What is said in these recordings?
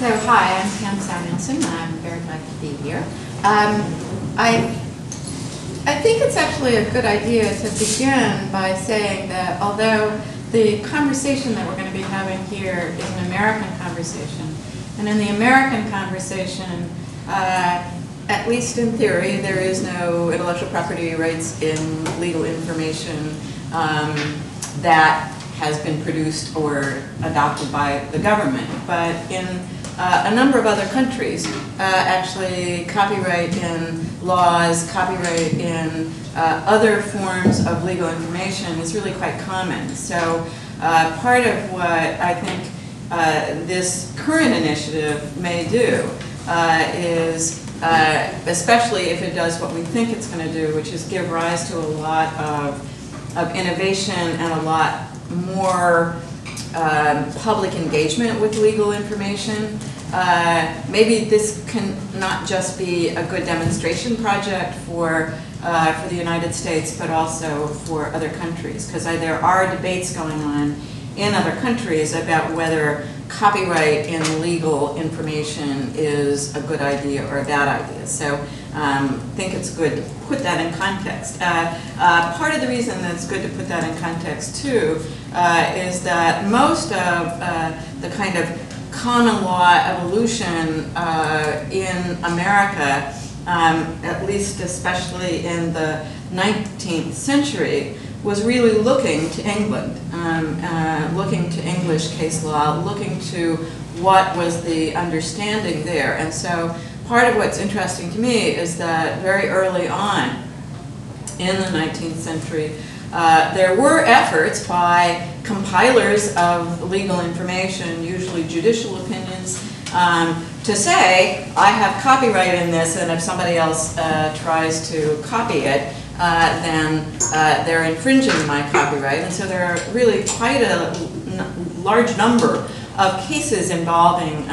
So hi, I'm Pam Samuelson, and I'm very glad to be here. I think it's actually a good idea to begin by saying that although the conversation that we're going to be having here is an American conversation, and in the American conversation, at least in theory, there is no intellectual property rights in legal information that has been produced or adopted by the government. But in a number of other countries, actually copyright in laws, copyright in other forms of legal information is really quite common. So part of what I think this current initiative may do is, especially if it does what we think it's going to do, which is give rise to a lot of innovation and a lot more public engagement with legal information. Maybe this can not just be a good demonstration project for the United States, but also for other countries, because there are debates going on in other countries about whether copyright in legal information is a good idea or a bad idea. So I think it's good to put that in context. Part of the reason that it's good to put that in context, too, is that most of the kind of common law evolution in America, at least especially in the 19th century, was really looking to England, looking to English case law, looking to what was the understanding there. And so part of what's interesting to me is that very early on in the 19th century, there were efforts by compilers of legal information, usually judicial opinions, to say, I have copyright in this, and if somebody else tries to copy it, then they're infringing my copyright. And so there are really quite a large number of cases involving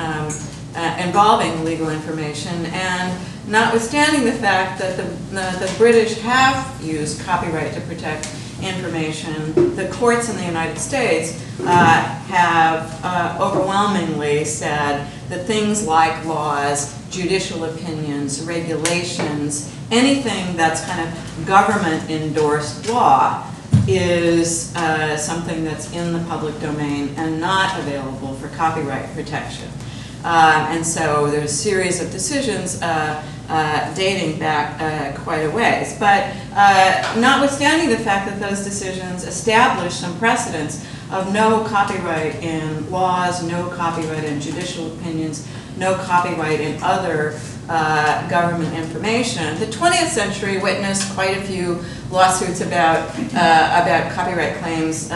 legal information. And notwithstanding the fact that the British have used copyright to protect information, the courts in the United States have overwhelmingly said that things like laws, judicial opinions, regulations, anything that's kind of government-endorsed law is something that's in the public domain and not available for copyright protection. And so there's a series of decisions dating back quite a ways. But notwithstanding the fact that those decisions establish some precedents of no copyright in laws, no copyright in judicial opinions, no copyright in other government information, the 20th century witnessed quite a few lawsuits about copyright claims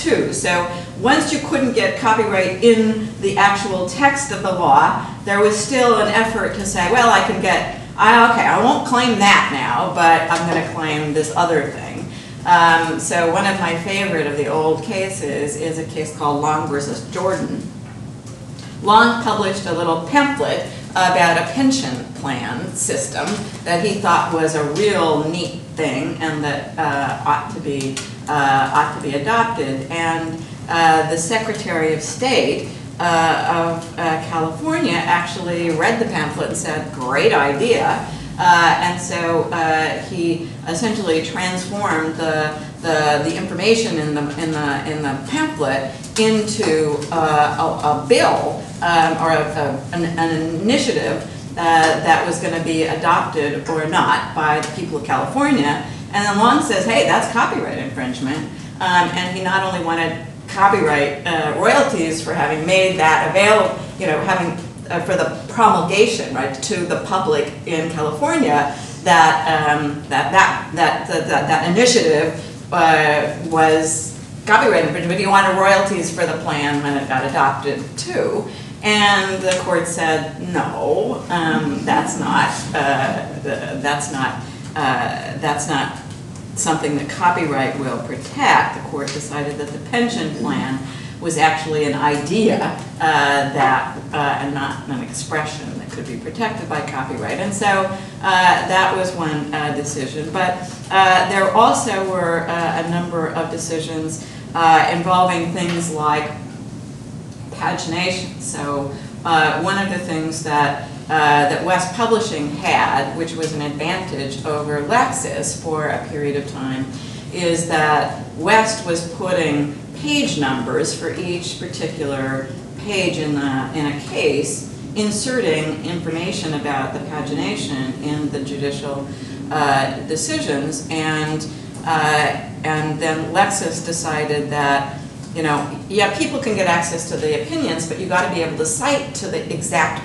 too. So once you couldn't get copyright in the actual text of the law, there was still an effort to say, well, I can get, okay, I won't claim that now, but I'm going to claim this other thing. So one of my favorite of the old cases is a case called Long versus Jordan. Long published a little pamphlet about a pension plan system that he thought was a real neat thing and that ought to be adopted. And the Secretary of State of California actually read the pamphlet and said, "Great idea." And so he essentially transformed the information in the pamphlet into a bill or an initiative that was going to be adopted or not by the people of California. And then Long says, hey, that's copyright infringement. And he not only wanted copyright royalties for having made that available, you know, having for the promulgation, right, to the public in California, that that initiative was copyright infringement. You wanted royalties for the plan when it got adopted too, and the court said no, that's not something that copyright will protect. The court decided that the pension plan was actually an idea and not an expression that could be protected by copyright. And so that was one decision. But there also were a number of decisions involving things like pagination. So one of the things that that West Publishing had, which was an advantage over Lexis for a period of time, is that West was putting page numbers for each particular page in a case, inserting information about the pagination in the judicial decisions, and then Lexis decided that, you know, yeah, people can get access to the opinions, but you got to be able to cite to the exact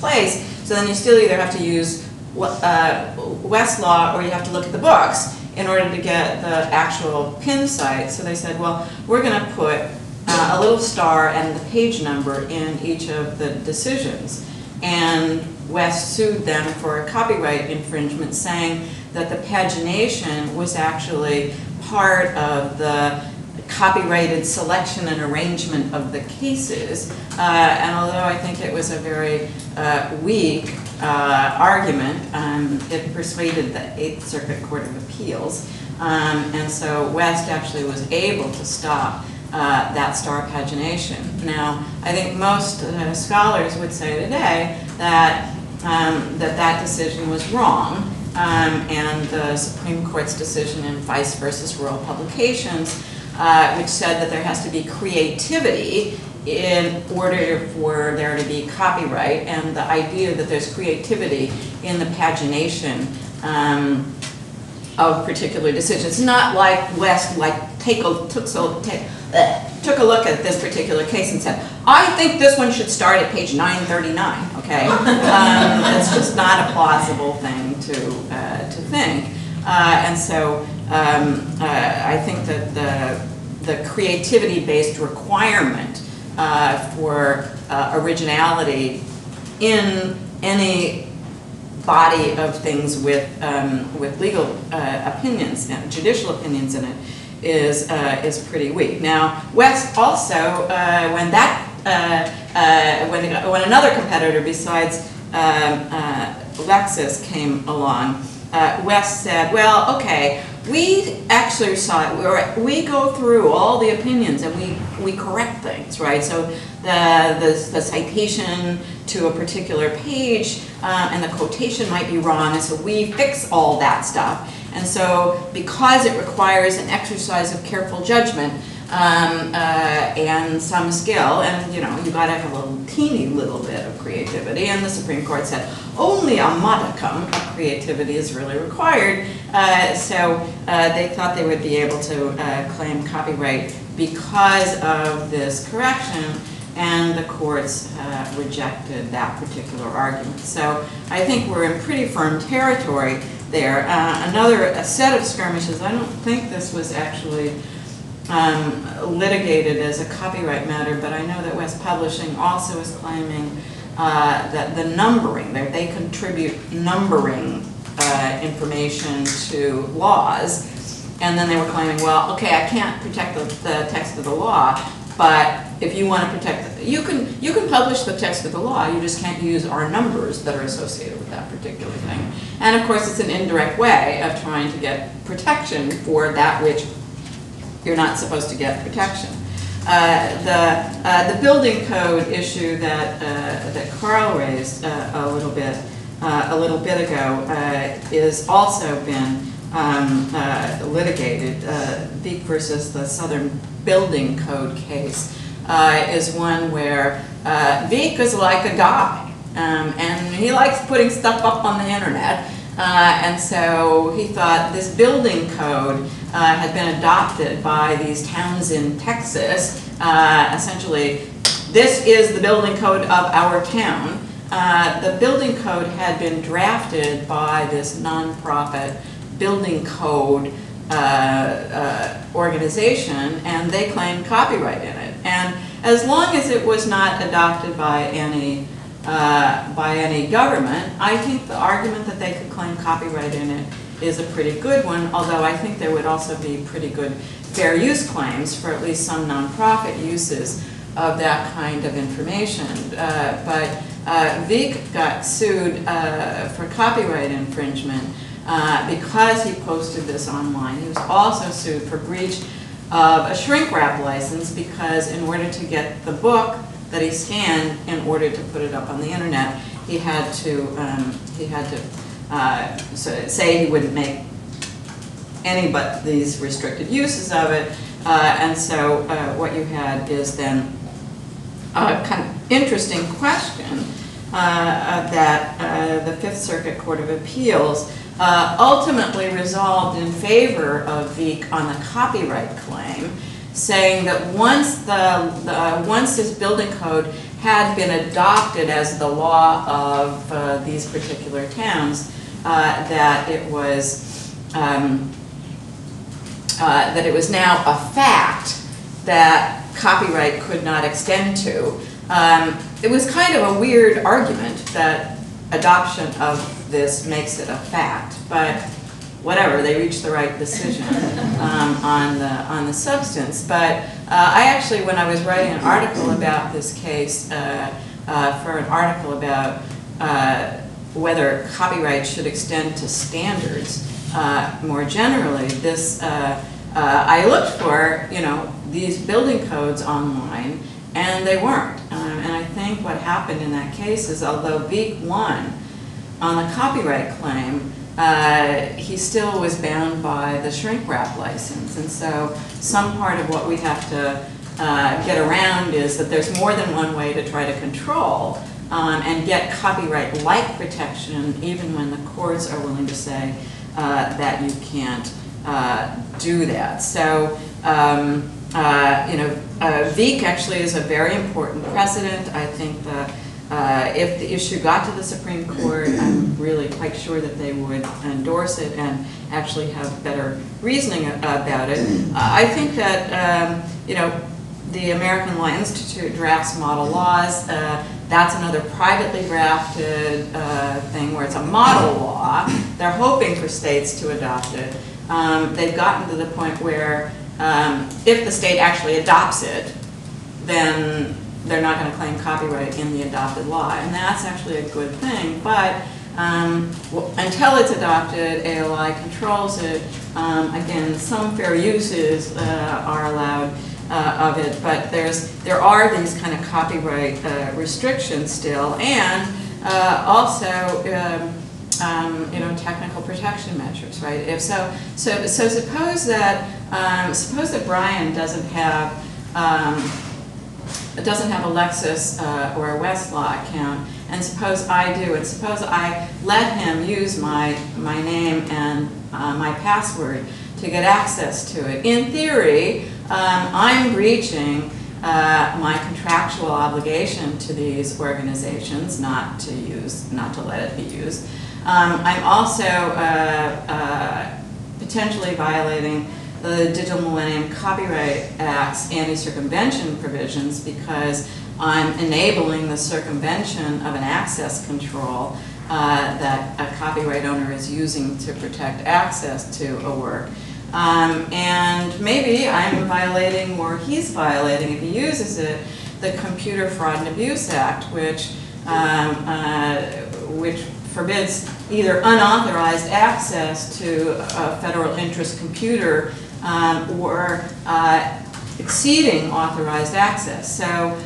place. So then you still either have to use Westlaw or you have to look at the books in order to get the actual pin site. So they said, well, we're going to put a little star and the page number in each of the decisions. And West sued them for a copyright infringement, saying that the pagination was actually part of the copyrighted selection and arrangement of the cases. And although I think it was a very weak argument, it persuaded the Eighth Circuit Court of Appeals. And so West actually was able to stop that star pagination. Now, I think most scholars would say today that that decision was wrong. And the Supreme Court's decision in Feist versus Rural Publications, which said that there has to be creativity in order for there to be copyright, and the idea that there's creativity in the pagination of particular decisions. Not like West took a look at this particular case and said, I think this one should start at page 939, okay? It's just not a plausible thing to think. And so I think that the creativity-based requirement for originality in any body of things with legal opinions and judicial opinions in it is pretty weak. Now, West also, when another competitor besides Lexis came along, West said, well, okay, we exercise, we go through all the opinions and we correct things, right? So the citation to a particular page and the quotation might be wrong, and so we fix all that stuff. And so because it requires an exercise of careful judgment and some skill, and you know, you got to have a little teeny little bit of creativity, and the Supreme Court said only a modicum of creativity is really required. So they thought they would be able to claim copyright because of this correction, and the courts rejected that particular argument. So I think we're in pretty firm territory there. Another set of skirmishes, I don't think this was actually litigated as a copyright matter, but I know that West Publishing also is claiming that the numbering, that they contribute numbering information to laws, and then they were claiming, well, okay, I can't protect the text of the law, but if you want to protect, you can publish the text of the law, you just can't use our numbers that are associated with that particular thing. And of course, it's an indirect way of trying to get protection for that which you're not supposed to get protection. The building code issue that Carl raised a little bit ago is also been litigated. Veeck versus the Southern Building Code case is one where Veeck is like a guy, and he likes putting stuff up on the internet. And so he thought this building code had been adopted by these towns in Texas. Essentially, this is the building code of our town. The building code had been drafted by this nonprofit building code organization, and they claimed copyright in it. And as long as it was not adopted by any government, I think the argument that they could claim copyright in it is a pretty good one, although I think there would also be pretty good fair use claims for at least some nonprofit uses of that kind of information. But Veeck got sued for copyright infringement because he posted this online. He was also sued for breach of a shrink wrap license because in order to get the book that he scanned in order to put it up on the internet, he had to say he wouldn't make any but these restricted uses of it, and so what you had is then a kind of interesting question that the Fifth Circuit Court of Appeals ultimately resolved in favor of Veeck on the copyright claim, saying that once once this building code had been adopted as the law of these particular towns, that it was now a fact that copyright could not extend to. It was kind of a weird argument that adoption of this makes it a fact, but whatever, they reached the right decision on the substance. But I actually, when I was writing an article about this case, for an article about whether copyright should extend to standards more generally, this I looked for, you know, these building codes online, and they weren't. And I think what happened in that case is, although Veeck won on the copyright claim, he still was bound by the shrink wrap license. And so some part of what we have to get around is that there's more than one way to try to control and get copyright-like protection, even when the courts are willing to say that you can't do that. So, Veeck actually is a very important precedent. I think that if the issue got to the Supreme Court, I'm really quite sure that they would endorse it and actually have better reasoning about it. I think that, the American Law Institute drafts model laws. That's another privately drafted thing where it's a model law. They're hoping for states to adopt it. They've gotten to the point where if the state actually adopts it, then they're not going to claim copyright in the adopted law, and that's actually a good thing. But until it's adopted, ALI controls it. Again, some fair uses are allowed of it, but there are these kind of copyright restrictions still, and also technical protection measures, right? If so suppose that Brian doesn't have a Lexis or a Westlaw account, and suppose I do, and suppose I let him use my name and my password to get access to it. In theory, I'm breaching my contractual obligation to these organizations not to let it be used. I'm also potentially violating the Digital Millennium Copyright Act's anti-circumvention provisions, because I'm enabling the circumvention of an access control that a copyright owner is using to protect access to a work. And maybe I'm violating, or he's violating, if he uses it, the Computer Fraud and Abuse Act, which forbids either unauthorized access to a federal interest computer or exceeding authorized access. So,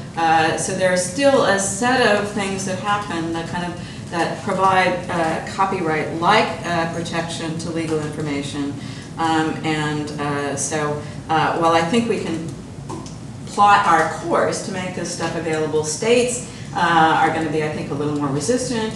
there's still a set of things that happen that provide copyright-like protection to legal information. While I think we can plot our course to make this stuff available, states are going to be, I think, a little more resistant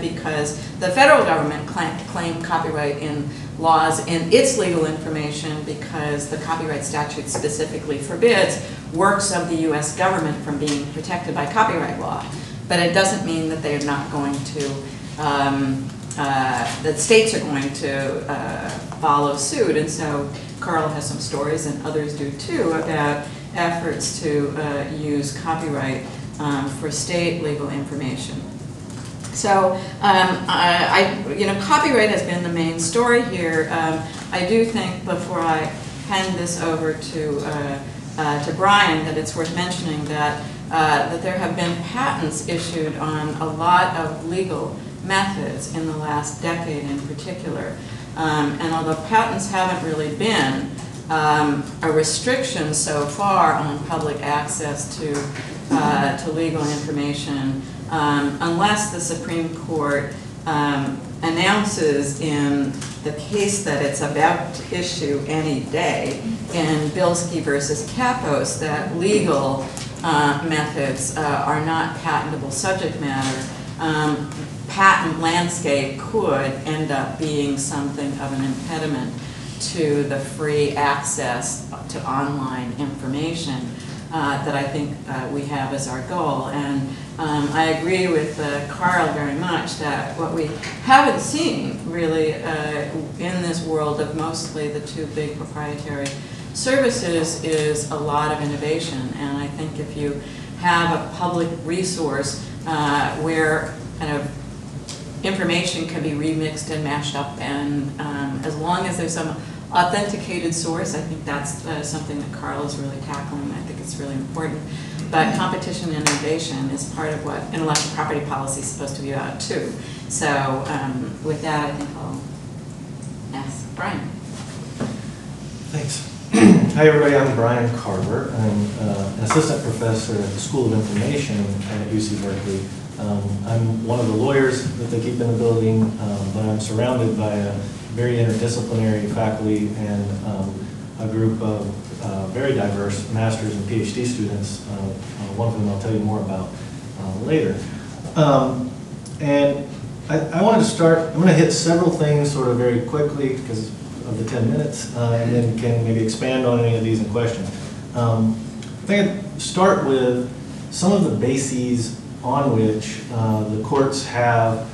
because the federal government claimed copyright in laws in its legal information because the copyright statute specifically forbids works of the U.S. government from being protected by copyright law. But it doesn't mean that they're not going to, that states are going to follow suit. And so Carl has some stories, and others do too, about efforts to use copyright for state legal information. So, copyright has been the main story here. I do think, before I hand this over to Brian, that it's worth mentioning that there have been patents issued on a lot of legal methods in the last decade, in particular. And although patents haven't really been a restriction so far on public access to to legal information unless the Supreme Court announces in the case that it's about to issue any day in Bilski versus Kapos that legal methods are not patentable subject matter. Patent landscape could end up being something of an impediment to the free access to online information that I think we have as our goal. And I agree with Carl very much that what we haven't seen really in this world of mostly the two big proprietary services is a lot of innovation. And I think if you have a public resource where kind of information can be remixed and mashed up, and as long as there's some authenticated source, I think that's something that Carl is really tackling. I think it's really important. But competition and innovation is part of what intellectual property policy is supposed to be about too. So with that, I think I'll ask Brian. Thanks. Hi everybody, I'm Brian Carver. I'm an assistant professor at the School of Information at UC Berkeley. I'm one of the lawyers that they keep in the building, but I'm surrounded by a very interdisciplinary faculty and a group of very diverse master's and PhD students. One of them I'll tell you more about later. And I wanted to start, I'm going to hit several things sort of very quickly because of the 10 minutes, and then can maybe expand on any of these in questions. I think I'd start with some of the bases on which the courts have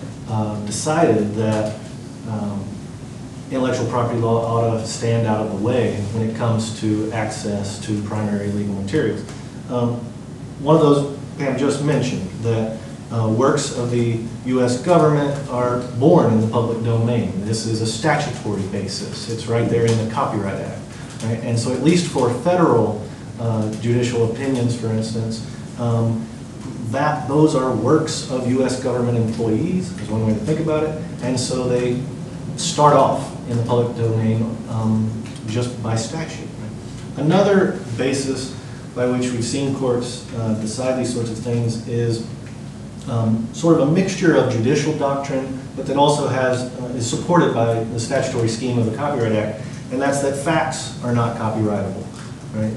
decided that intellectual property law ought to stand out of the way when it comes to access to primary legal materials. One of those Pam just mentioned, that works of the US government are born in the public domain. This is a statutory basis. It's right there in the Copyright Act. Right? And so at least for federal judicial opinions, for instance, that those are works of US government employees, is one way to think about it, and so they start off in the public domain just by statute. Right? Another basis by which we've seen courts decide these sorts of things is sort of a mixture of judicial doctrine, but that also has, is supported by the statutory scheme of the Copyright Act, and that's that facts are not copyrightable. Right?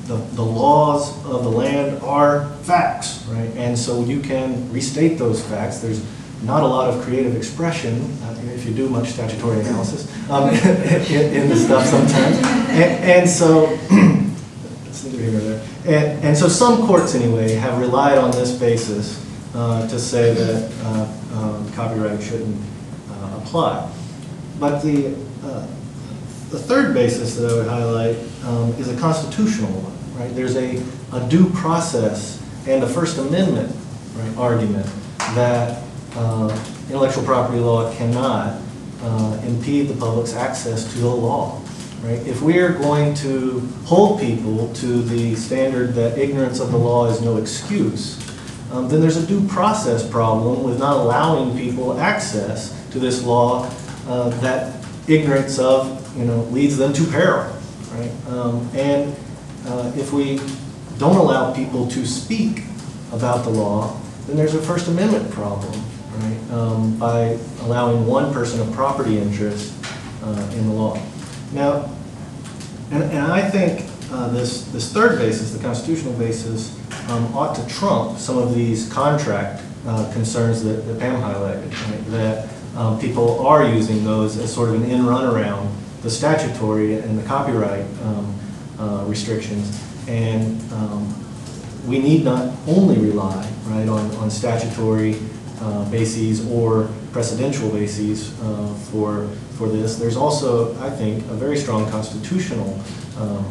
The laws of the land are facts, right? And so you can restate those facts. There's not a lot of creative expression, if you do much statutory analysis, in the stuff sometimes. And so, it's neither here nor there. And so some courts, anyway, have relied on this basis to say that copyright shouldn't apply. But the third basis that I would highlight is a constitutional one. Right? There's a due process and a First Amendment, right, argument that intellectual property law cannot impede the public's access to the law. Right? If we're going to hold people to the standard that ignorance of the law is no excuse, then there's a due process problem with not allowing people access to this law that ignorance of, you know, leads them to peril. Right? And if we don't allow people to speak about the law, then there's a First Amendment problem, right? By allowing one person a property interest in the law. Now, and I think this third basis, the constitutional basis, ought to trump some of these contract concerns that Pam highlighted, right? That people are using those as sort of an in-run around the statutory and the copyright restrictions, and we need not only rely, right, on statutory bases or precedential bases for this. There's also, I think, a very strong constitutional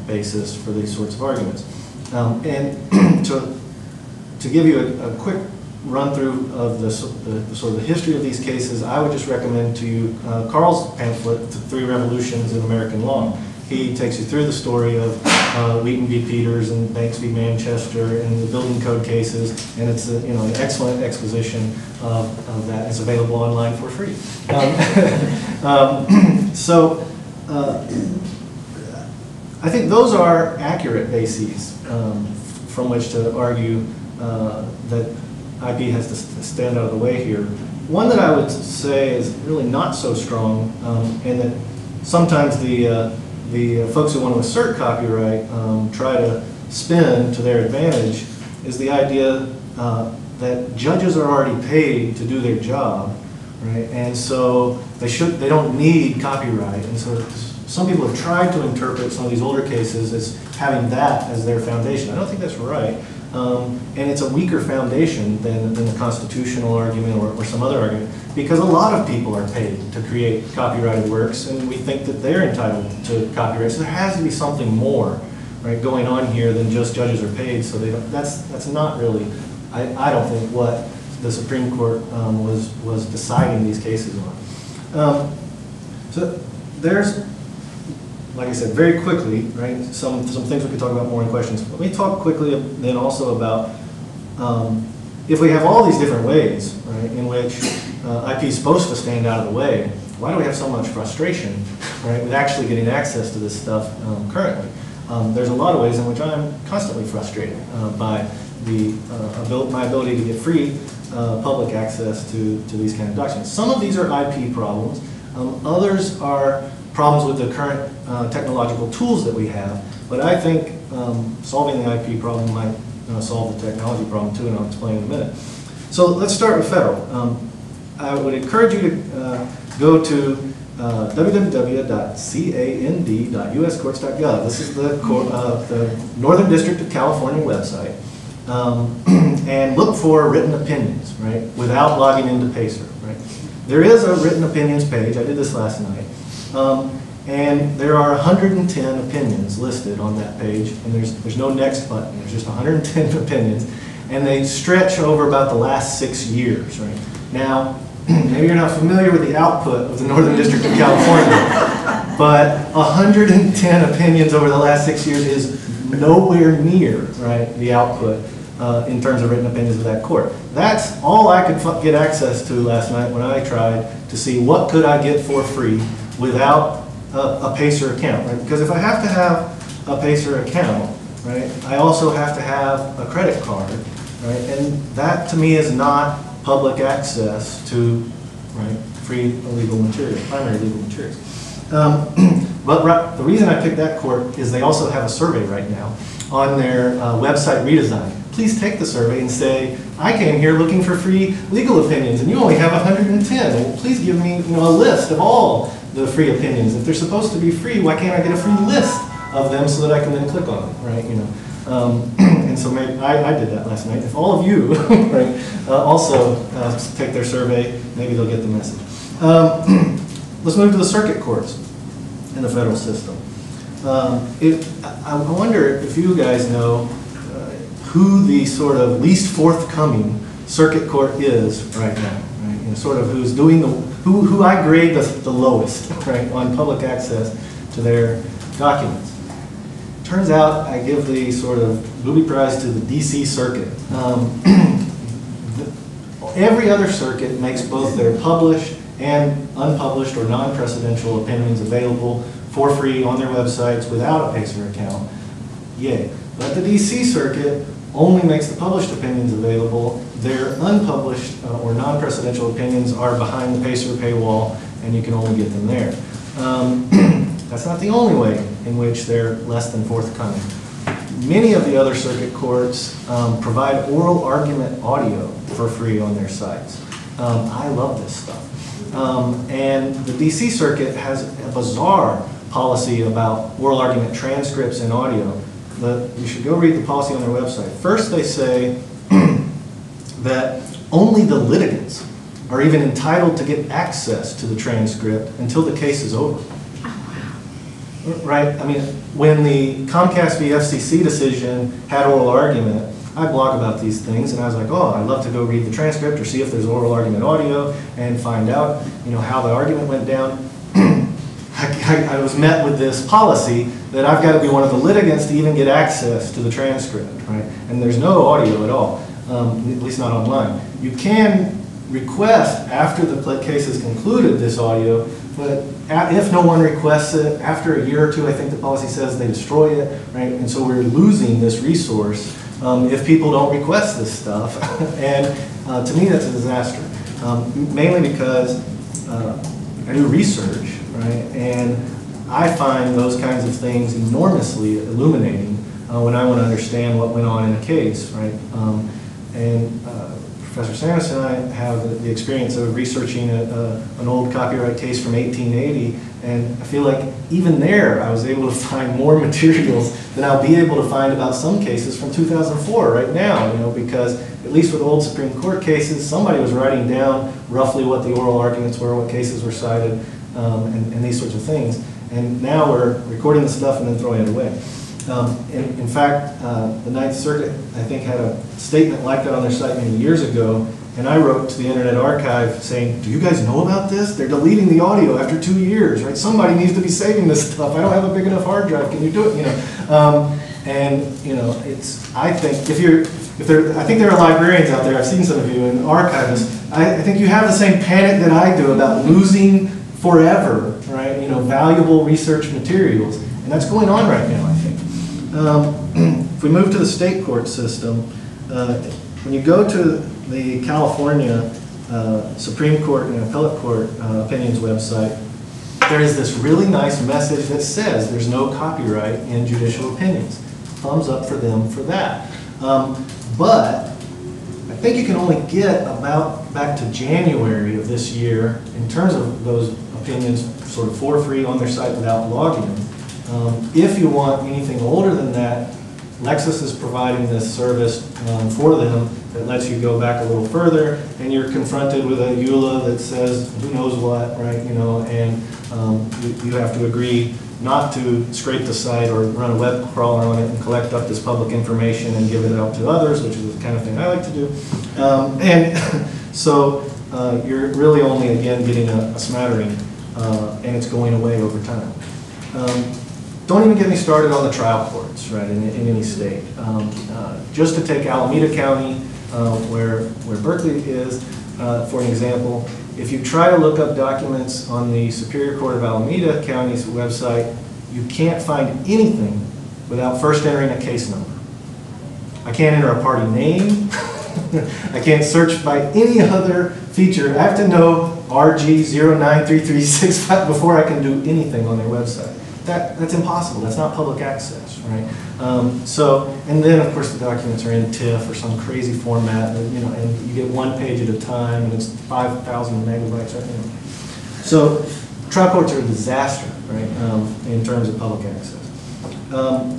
basis for these sorts of arguments. And to give you a quick run through of the sort of the history of these cases, I would just recommend to you Carl's pamphlet, Three Revolutions in American Law. He takes you through the story of Wheaton v Peters and Banks v Manchester and the building code cases, and it's a, you know, an excellent exposition of that. It's available online for free. So I think those are accurate bases from which to argue that IP has to stand out of the way here. One that I would say is really not so strong, and that sometimes the folks who want to assert copyright try to spin to their advantage, is the idea that judges are already paid to do their job, right? And so they don't need copyright. And so some people have tried to interpret some of these older cases as having that as their foundation. I don't think that's right. And it's a weaker foundation than the constitutional argument or some other argument, because a lot of people are paid to create copyrighted works, and we think that they're entitled to copyright. So there has to be something more, right, going on here than just judges are paid. So they don't, that's not really, I don't think, what the Supreme Court was deciding these cases on. So there's, like I said, very quickly, right? Some things we could talk about more in questions. But let me talk quickly then also about if we have all these different ways, right, in which IP is supposed to stand out of the way, why do we have so much frustration, right, with actually getting access to this stuff currently? There's a lot of ways in which I'm constantly frustrated by the my ability to get free public access to these kind of documents. Some of these are IP problems. Others are problems with the current technological tools that we have, but I think solving the IP problem might solve the technology problem too, and I'll explain in a minute. So let's start with federal. I would encourage you to go to www.cand.uscourts.gov. This is the Northern District of California website, and look for written opinions, right, without logging into PACER. Right? There is a written opinions page. I did this last night. And there are 110 opinions listed on that page, and there's no next button. There's just 110 opinions, and they stretch over about the last 6 years. Right? Now, maybe you're not familiar with the output of the Northern District of California, but 110 opinions over the last 6 years is nowhere near, right, the output in terms of written opinions of that court. That's all I could get access to last night when I tried to see what could I get for free without a PACER account, right? Because if I have to have a PACER account, right, I also have to have a credit card, right? And that to me is not public access to, right, free illegal materials, primary legal materials. But right, the reason I picked that court is they also have a survey right now on their website redesign. Please take the survey and say, I came here looking for free legal opinions, and you only have 110. Well, please give me, you know, a list of all the free opinions. If they're supposed to be free, why can't I get a free list of them so that I can then click on them, right? You know, and so maybe I did that last night. If all of you, right, also take their survey, maybe they'll get the message. Let's move to the circuit courts in the federal system. I wonder if you guys know who the sort of least forthcoming circuit court is right now, right? You know, sort of who's doing who I grade the lowest, right, on public access to their documents. Turns out I give the sort of booby prize to the DC Circuit. Every other circuit makes both their published and unpublished or non-precedential opinions available for free on their websites without a PACER account. Yay. But the DC Circuit only makes the published opinions available. Their unpublished or non-precedential opinions are behind the PACER paywall, and you can only get them there. That's not the only way in which they're less than forthcoming. Many of the other circuit courts provide oral argument audio for free on their sites. I love this stuff. And the DC Circuit has a bizarre policy about oral argument transcripts and audio. You should go read the policy on their website. First, they say that only the litigants are even entitled to get access to the transcript until the case is over. Right? I mean, when the Comcast v. FCC decision had oral argument, I blog about these things, and I was like, oh, I'd love to go read the transcript or see if there's oral argument audio and find out, you know, how the argument went down. I was met with this policy that I've got to be one of the litigants to even get access to the transcript, right? And there's no audio at all, at least not online. You can request, after the case is concluded, this audio But if no one requests it, after a year or two, I think the policy says they destroy it, right? And so we're losing this resource if people don't request this stuff. And to me, that's a disaster, mainly because I do research, right? And I find those kinds of things enormously illuminating when I want to understand what went on in a case, right? Professor Sanderson and I have the experience of researching an old copyright case from 1880, and I feel like even there I was able to find more materials than I'll be able to find about some cases from 2004 right now, you know, because at least with old Supreme Court cases, somebody was writing down roughly what the oral arguments were, what cases were cited, and these sorts of things. And now we're recording the stuff and then throwing it away. In fact, the Ninth Circuit, I think, had a statement like that on their site many years ago, and I wrote to the Internet Archive saying, do you guys know about this? They're deleting the audio after 2 years, right? Somebody needs to be saving this stuff. I don't have a big enough hard drive. Can you do it? You know, and you know, it's. I think I think there are librarians out there. I've seen some of you and archivists. I think you have the same panic that I do about losing forever, right? You know, valuable research materials, and that's going on right now, I think. If we move to the state court system, when you go to the California Supreme Court and Appellate Court opinions website, there is this really nice message that says there's no copyright in judicial opinions. Thumbs up for them for that. But I think you can only get about back to January of this year in terms of those opinions sort of for free on their site without logging. If you want anything older than that, Lexis is providing this service for them that lets you go back a little further, and you're confronted with a EULA that says who knows what, right? You know, and you have to agree not to scrape the site or run a web crawler on it and collect up this public information and give it out to others, which is the kind of thing I like to do. So you're really only again getting a smattering, and it's going away over time. Don't even get me started on the trial courts, right, in any state. Just to take Alameda County, where Berkeley is, for an example, if you try to look up documents on the Superior Court of Alameda County's website, you can't find anything without first entering a case number. I can't enter a party name. I can't search by any other feature. I have to know RG093365 before I can do anything on their website. That's impossible. That's not public access, right? And then of course the documents are in TIFF or some crazy format, you know, and you get one page at a time, and it's 5,000 megabytes. Right? So trial courts are a disaster, right, in terms of public access. How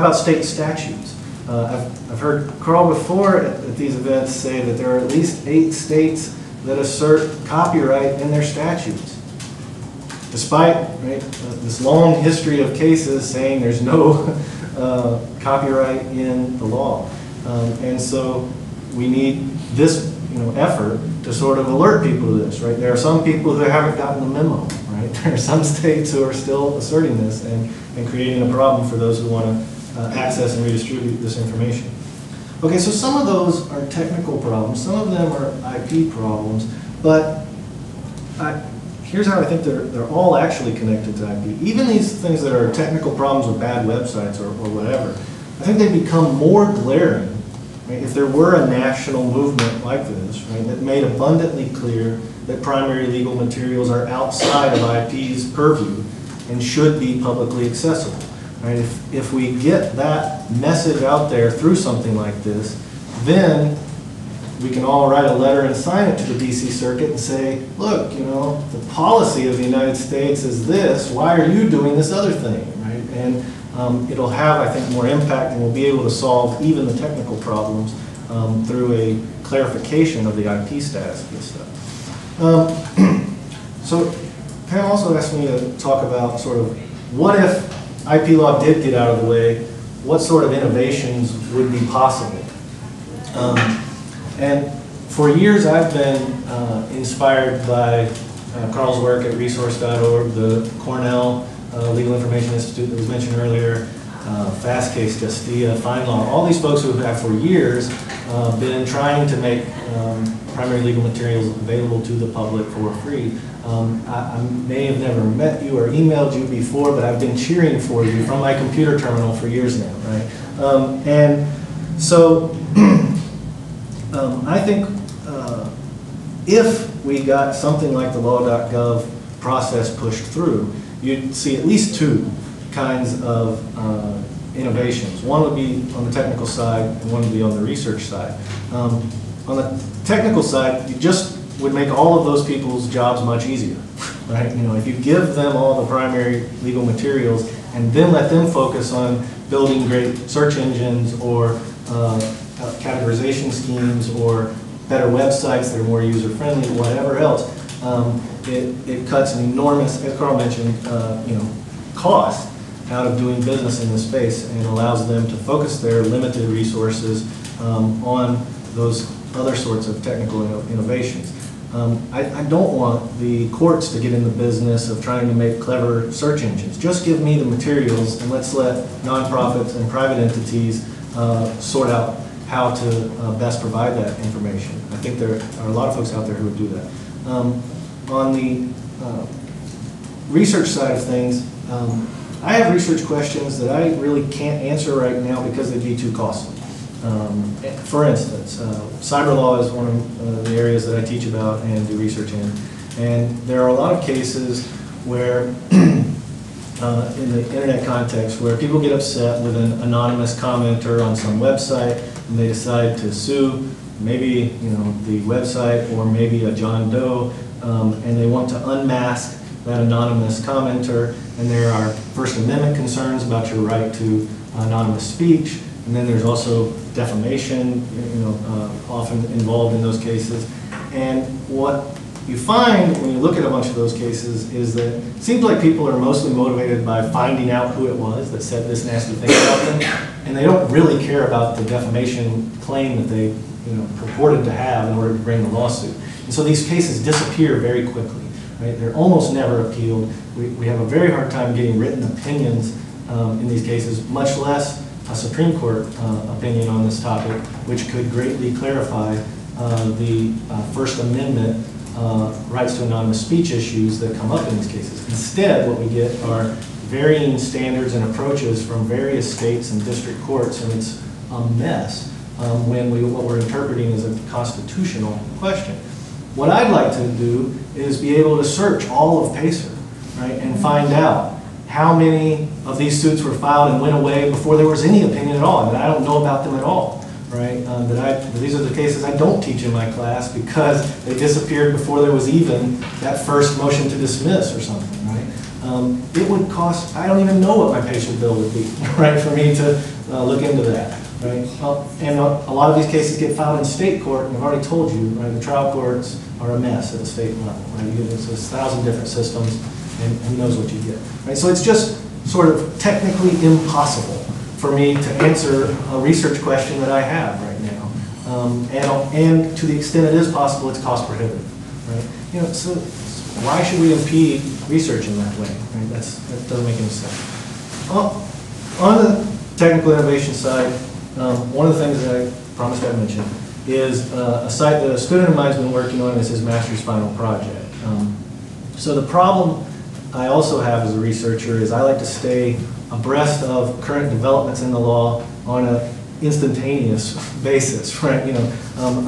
about state statutes? I've heard Carl before at these events say that there are at least 8 states that assert copyright in their statutes, despite, right, this long history of cases saying there's no copyright in the law. And so we need this, you know, effort to sort of alert people to this, right? There are some people who haven't gotten the memo, right? There are some states who are still asserting this and creating a problem for those who want to access and redistribute this information. Okay, so some of those are technical problems, some of them are IP problems, but here's how I think they're all actually connected to IP. Even these things that are technical problems with bad websites or whatever, I think they become more glaring, right, if there were a national movement like this, right, that made abundantly clear that primary legal materials are outside of IP's purview and should be publicly accessible. Right? If we get that message out there through something like this, then we can all write a letter and sign it to the DC Circuit and say, look, you know, the policy of the United States is this. Why are you doing this other thing, right? And it'll have, I think, more impact, and we'll be able to solve even the technical problems through a clarification of the IP status of this stuff. So Pam also asked me to talk about sort of what if IP law did get out of the way, what sort of innovations would be possible? And for years I've been inspired by Carl's work at Resource.org, the Cornell Legal Information Institute that was mentioned earlier, Fastcase, Justia, Fine Law, all these folks who have for years been trying to make primary legal materials available to the public for free. I may have never met you or emailed you before, but I've been cheering for you from my computer terminal for years now, right? And so I think if we got something like the Law.Gov process pushed through, you'd see at least two kinds of innovations. One would be on the technical side, and one would be on the research side. On the technical side, you just would make all of those people's jobs much easier, right? You know, if you give them all the primary legal materials and then let them focus on building great search engines or categorization schemes or better websites that are more user-friendly, whatever else, it cuts an enormous, as Carl mentioned, you know, cost out of doing business in this space, and allows them to focus their limited resources on those other sorts of technical innovations. I don't want the courts to get in the business of trying to make clever search engines. Just give me the materials and let's let nonprofits and private entities sort out how to best provide that information. I think there are a lot of folks out there who would do that. On the research side of things, I have research questions that I really can't answer right now because they'd be too costly. For instance, cyber law is one of the areas that I teach about and do research in. And there are a lot of cases where, in the internet context, where people get upset with an anonymous commenter on some website and they decide to sue maybe, you know, the website or maybe a John Doe, and they want to unmask that anonymous commenter, and there are First Amendment concerns about your right to anonymous speech, and then there's also defamation, you know, often involved in those cases. And what you find when you look at a bunch of those cases is that it seems like people are mostly motivated by finding out who it was that said this nasty thing about them, and they don't really care about the defamation claim that they, you know, purported to have in order to bring the lawsuit. And so these cases disappear very quickly. Right? They're almost never appealed. We have a very hard time getting written opinions in these cases, much less a Supreme Court opinion on this topic, which could greatly clarify the First Amendment rights to anonymous speech issues that come up in these cases. Instead, what we get are varying standards and approaches from various states and district courts, and it's a mess when what we're interpreting is a constitutional question. What I'd like to do is be able to search all of PACER, right, and find out how many of these suits were filed and went away before there was any opinion at all, and I don't know about them at all, right? These are the cases I don't teach in my class because they disappeared before there was even that first motion to dismiss or something, right? It would cost, I don't even know what my patient bill would be, right, for me to look into that, right? And a lot of these cases get filed in state court, and I've already told you, right, the trial courts are a mess at the state level, right? You get into a 1,000 different systems, and who knows what you get. Right? So it's just sort of technically impossible for me to answer a research question that I have right now. And to the extent it is possible, it's cost prohibitive. Right? You know, so why should we impede research in that way? Right? That doesn't make any sense. Well, on the technical innovation side, one of the things that I promised I'd mention is a site that a student of mine's been working on as his master's final project. So the problem I also have as a researcher is I like to stay abreast of current developments in the law on an instantaneous basis, right? You know,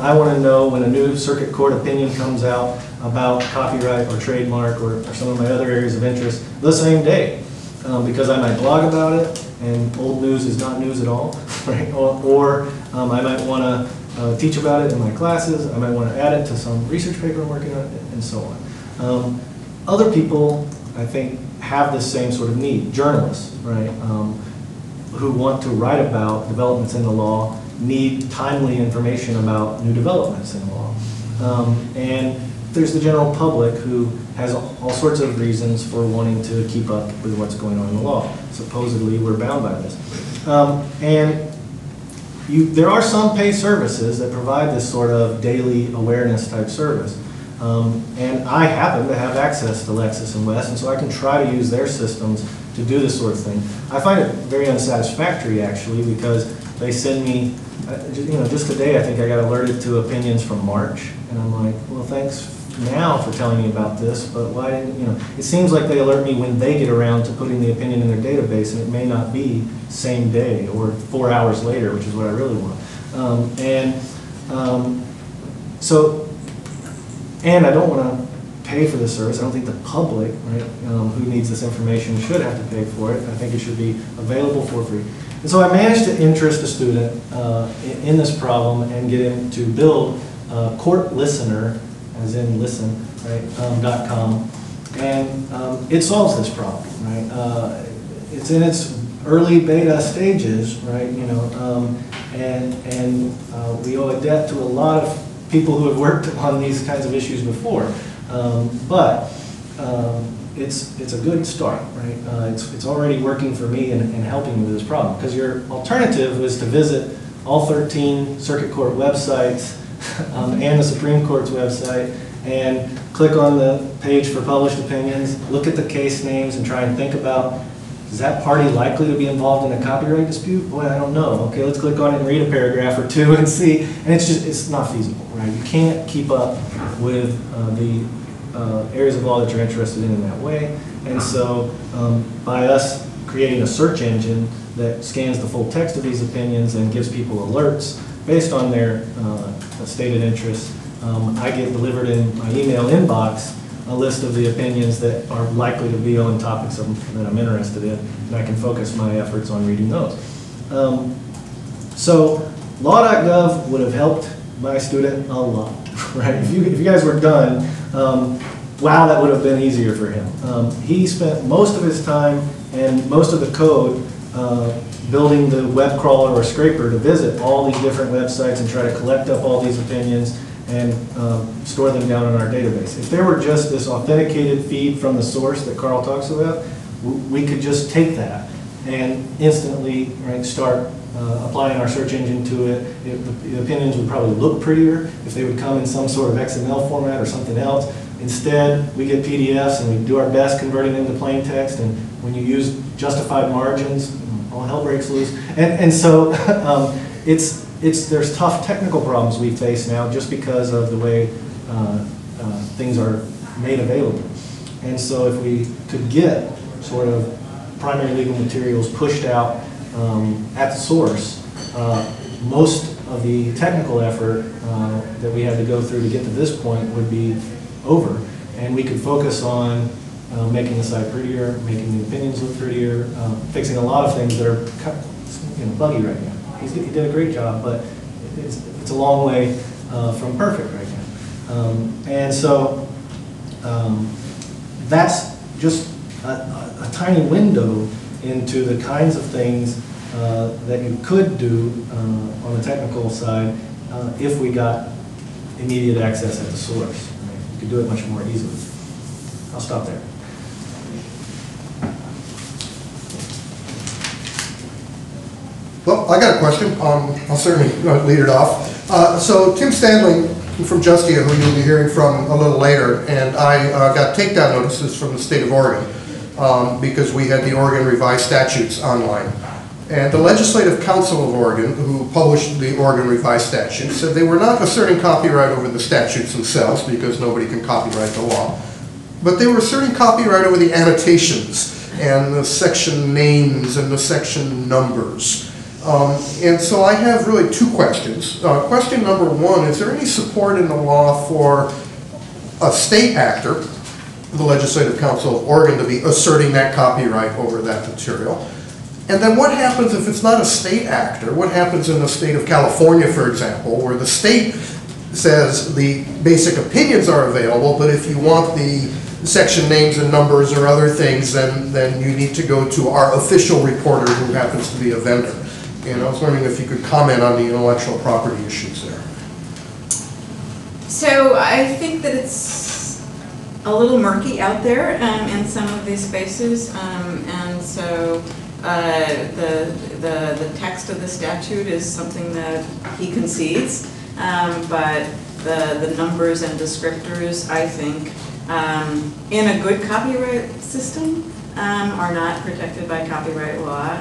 I want to know when a new circuit court opinion comes out about copyright or trademark or some of my other areas of interest the same day, because I might blog about it and old news is not news at all, right? Or I might want to teach about it in my classes, I might want to add it to some research paper I'm working on, and so on. Other people, I think, have the same sort of need. Journalists, right, who want to write about developments in the law need timely information about new developments in the law. And there's the general public who has all sorts of reasons for wanting to keep up with what's going on in the law. Supposedly, we're bound by this. There are some paid services that provide this sort of daily awareness type service. And I happen to have access to Lexis and West, and so I can try to use their systems to do this sort of thing. I find it very unsatisfactory, actually, because they send me, you know, just today I think I got alerted to opinions from March, and I'm like, well, thanks now for telling me about this, but why didn't, you know, it seems like they alert me when they get around to putting the opinion in their database, and it may not be same day or 4 hours later, which is what I really want. And I don't want to pay for this service. I don't think the public, right, who needs this information should have to pay for it. I think it should be available for free. And so I managed to interest a student in this problem and get him to build Court Listener, as in listen, right, .com, and it solves this problem, right? It's in its early beta stages, right? You know, and we owe a debt to a lot of people who have worked on these kinds of issues before, but it's a good start, right? It's already working for me and helping me with this problem, because your alternative was to visit all 13 circuit court websites and the Supreme Court's website and click on the page for published opinions, look at the case names and try and think about, is that party likely to be involved in a copyright dispute? Boy, I don't know. Okay, let's click on it and read a paragraph or two and see. And it's just, it's not feasible, right? You can't keep up with the areas of law that you're interested in that way. And so by us creating a search engine that scans the full text of these opinions and gives people alerts based on their stated interests, I get delivered in my email inbox a list of the opinions that are likely to be on topics that I'm interested in, and I can focus my efforts on reading those. So law.gov would have helped my student a lot, right? If you guys were done, wow, that would have been easier for him. He spent most of his time and most of the code building the web crawler or scraper to visit all these different websites and try to collect up all these opinions and store them down in our database. If there were just this authenticated feed from the source that Carl talks about, we could just take that and instantly, right, start applying our search engine to it. The opinions would probably look prettier if they would come in some sort of XML format or something else. Instead, we get PDFs and we do our best converting them to plain text, and when you use justified margins, all hell breaks loose. And so there's tough technical problems we face now just because of the way things are made available. And so if we could get sort of primary legal materials pushed out at the source, most of the technical effort that we had to go through to get to this point would be over, and we could focus on making the site prettier, making the opinions look prettier, fixing a lot of things that are, you know, buggy right now. He did a great job, but it's a long way from perfect right now. And so that's just a tiny window into the kinds of things that you could do on the technical side if we got immediate access at the source. Right? You could do it much more easily. I'll stop there. Well, I got a question. I'll certainly lead it off. So Tim Stanley from Justia, who you'll be hearing from a little later, and I got takedown notices from the state of Oregon because we had the Oregon Revised Statutes online. And the Legislative Council of Oregon, who published the Oregon Revised Statutes, said they were not asserting copyright over the statutes themselves because nobody can copyright the law, but they were asserting copyright over the annotations and the section names and the section numbers. And so I have really two questions. Question number one, is there any support in the law for a state actor, the Legislative Council of Oregon, to be asserting that copyright over that material? And then what happens if it's not a state actor? What happens in the state of California, for example, where the state says the basic opinions are available, but if you want the section names and numbers or other things, then you need to go to our official reporter who happens to be a vendor? And I was wondering if you could comment on the intellectual property issues there. So I think that it's a little murky out there in some of these spaces, and so the text of the statute is something that he concedes, but the numbers and descriptors, I think, in a good copyright system are not protected by copyright law.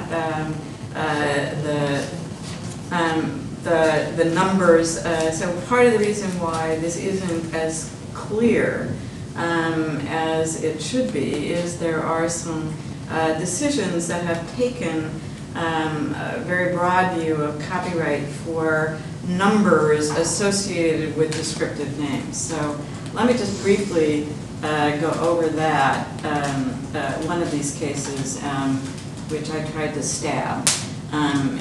The numbers, so part of the reason why this isn't as clear as it should be is there are some decisions that have taken a very broad view of copyright for numbers associated with descriptive names. So let me just briefly go over that, one of these cases, which I tried to stab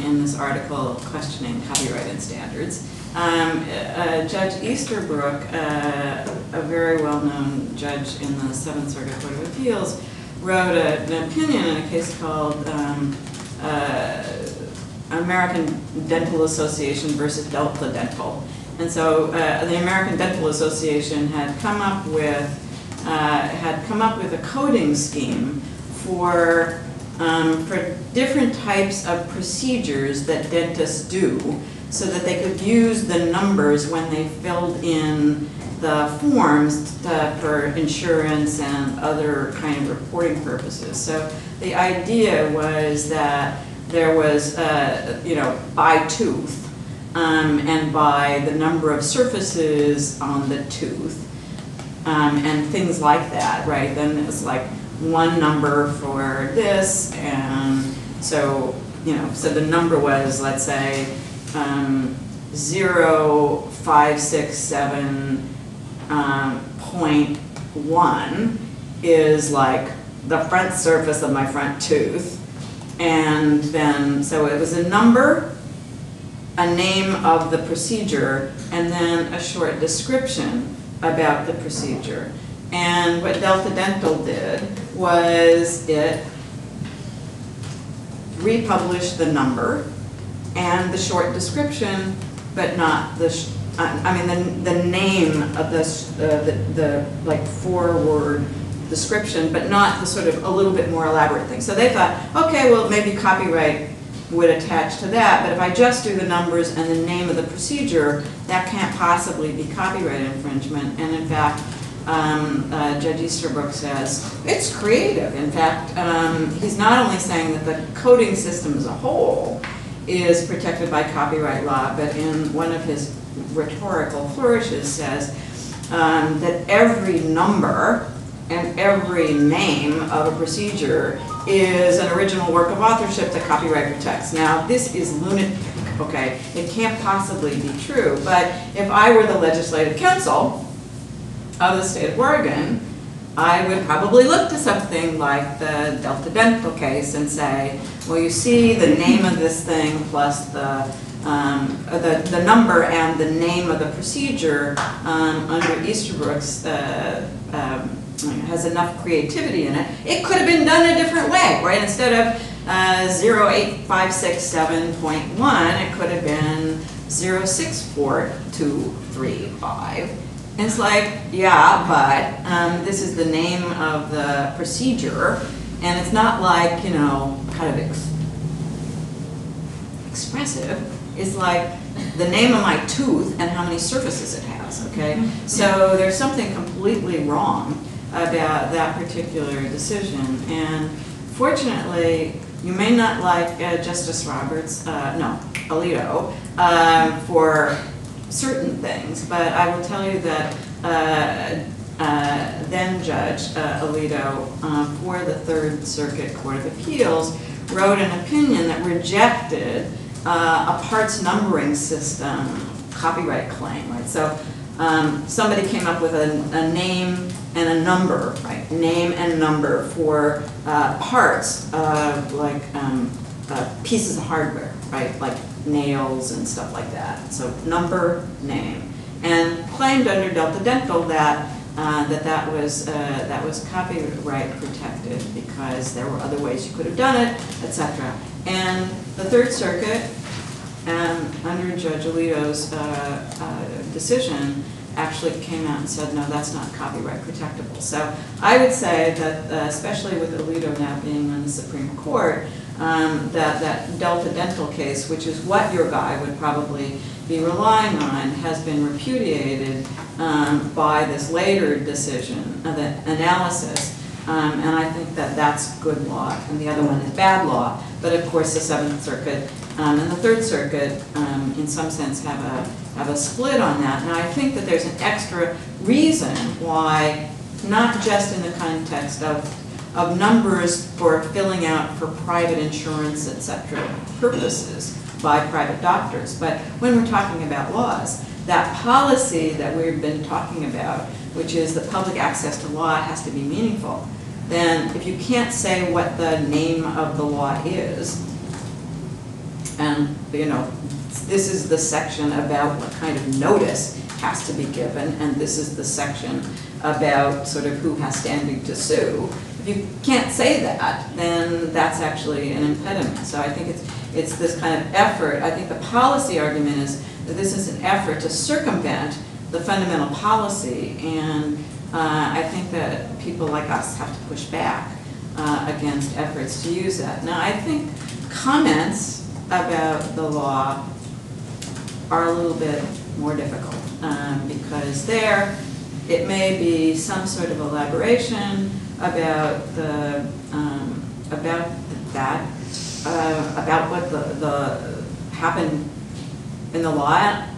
in this article, Questioning Copyright and Standards. Judge Easterbrook, a very well-known judge in the Seventh Circuit Court of Appeals, wrote an opinion in a case called American Dental Association versus Delta Dental. And so the American Dental Association had come up with a coding scheme for different types of procedures that dentists do, so that they could use the numbers when they filled in the forms for insurance and other kind of reporting purposes. So the idea was that there was, by tooth and by the number of surfaces on the tooth and things like that, right? Then it was like one number for this, and so, so the number was, let's say, 0.567.1 is like the front surface of my front tooth. And then, so it was a number, a name of the procedure, and then a short description about the procedure. And what Delta Dental did was it republished the number and the short description, but not the, the name of the like four-word description, but not the sort of a little bit more elaborate thing. So they thought, okay, well, maybe copyright would attach to that, but if I just do the numbers and the name of the procedure, that can't possibly be copyright infringement. And in fact, Judge Easterbrook says it's creative. In fact, he's not only saying that the coding system as a whole is protected by copyright law, but in one of his rhetorical flourishes says that every number and every name of a procedure is an original work of authorship that copyright protects. Now, this is lunatic, okay? It can't possibly be true, but if I were the Legislative Council of the state of Oregon, I would probably look to something like the Delta Dental case and say, well, you see the name of this thing plus the number and the name of the procedure under Easterbrook's has enough creativity in it. It could have been done a different way, right? Instead of 0.8567.1, it could have been 0.64235. And it's like, yeah, but this is the name of the procedure, and it's not like, kind of expressive. It's like the name of my tooth and how many surfaces it has, okay? So there's something completely wrong about that particular decision. And fortunately, you may not like Justice Roberts, Alito, for certain things, but I will tell you that then Judge Alito for the Third Circuit Court of Appeals wrote an opinion that rejected a parts numbering system copyright claim, right? So somebody came up with a name and a number, right? Name and number for parts like pieces of hardware, right? Like nails and stuff like that. So number, name, and claimed under Delta Dental that that was copyright protected because there were other ways you could have done it, etc. And the Third Circuit, under Judge Alito's decision, actually came out and said, no, that's not copyright protectable. So I would say that, especially with Alito now being on the Supreme Court, that Delta Dental case, which is what your guy would probably be relying on, has been repudiated by this later decision, the analysis And I think that that's good law, and the other one is bad law. But of course, the Seventh Circuit and the Third Circuit, in some sense, have a split on that. Now, I think that there's an extra reason why, not just in the context of numbers for filling out for private insurance, etc., purposes by private doctors, but when we're talking about laws, that policy that we've been talking about, which is the public access to law has to be meaningful, then if you can't say what the name of the law is, and you know, this is the section about what kind of notice has to be given, and this is the section about sort of who has standing to sue, if you can't say that, then that's actually an impediment. So I think it's this kind of effort. I think the policy argument is that this is an effort to circumvent the fundamental policy, and I think that people like us have to push back against efforts to use that. Now, I think comments about the law are a little bit more difficult because there it may be some sort of elaboration about what the happened in the law,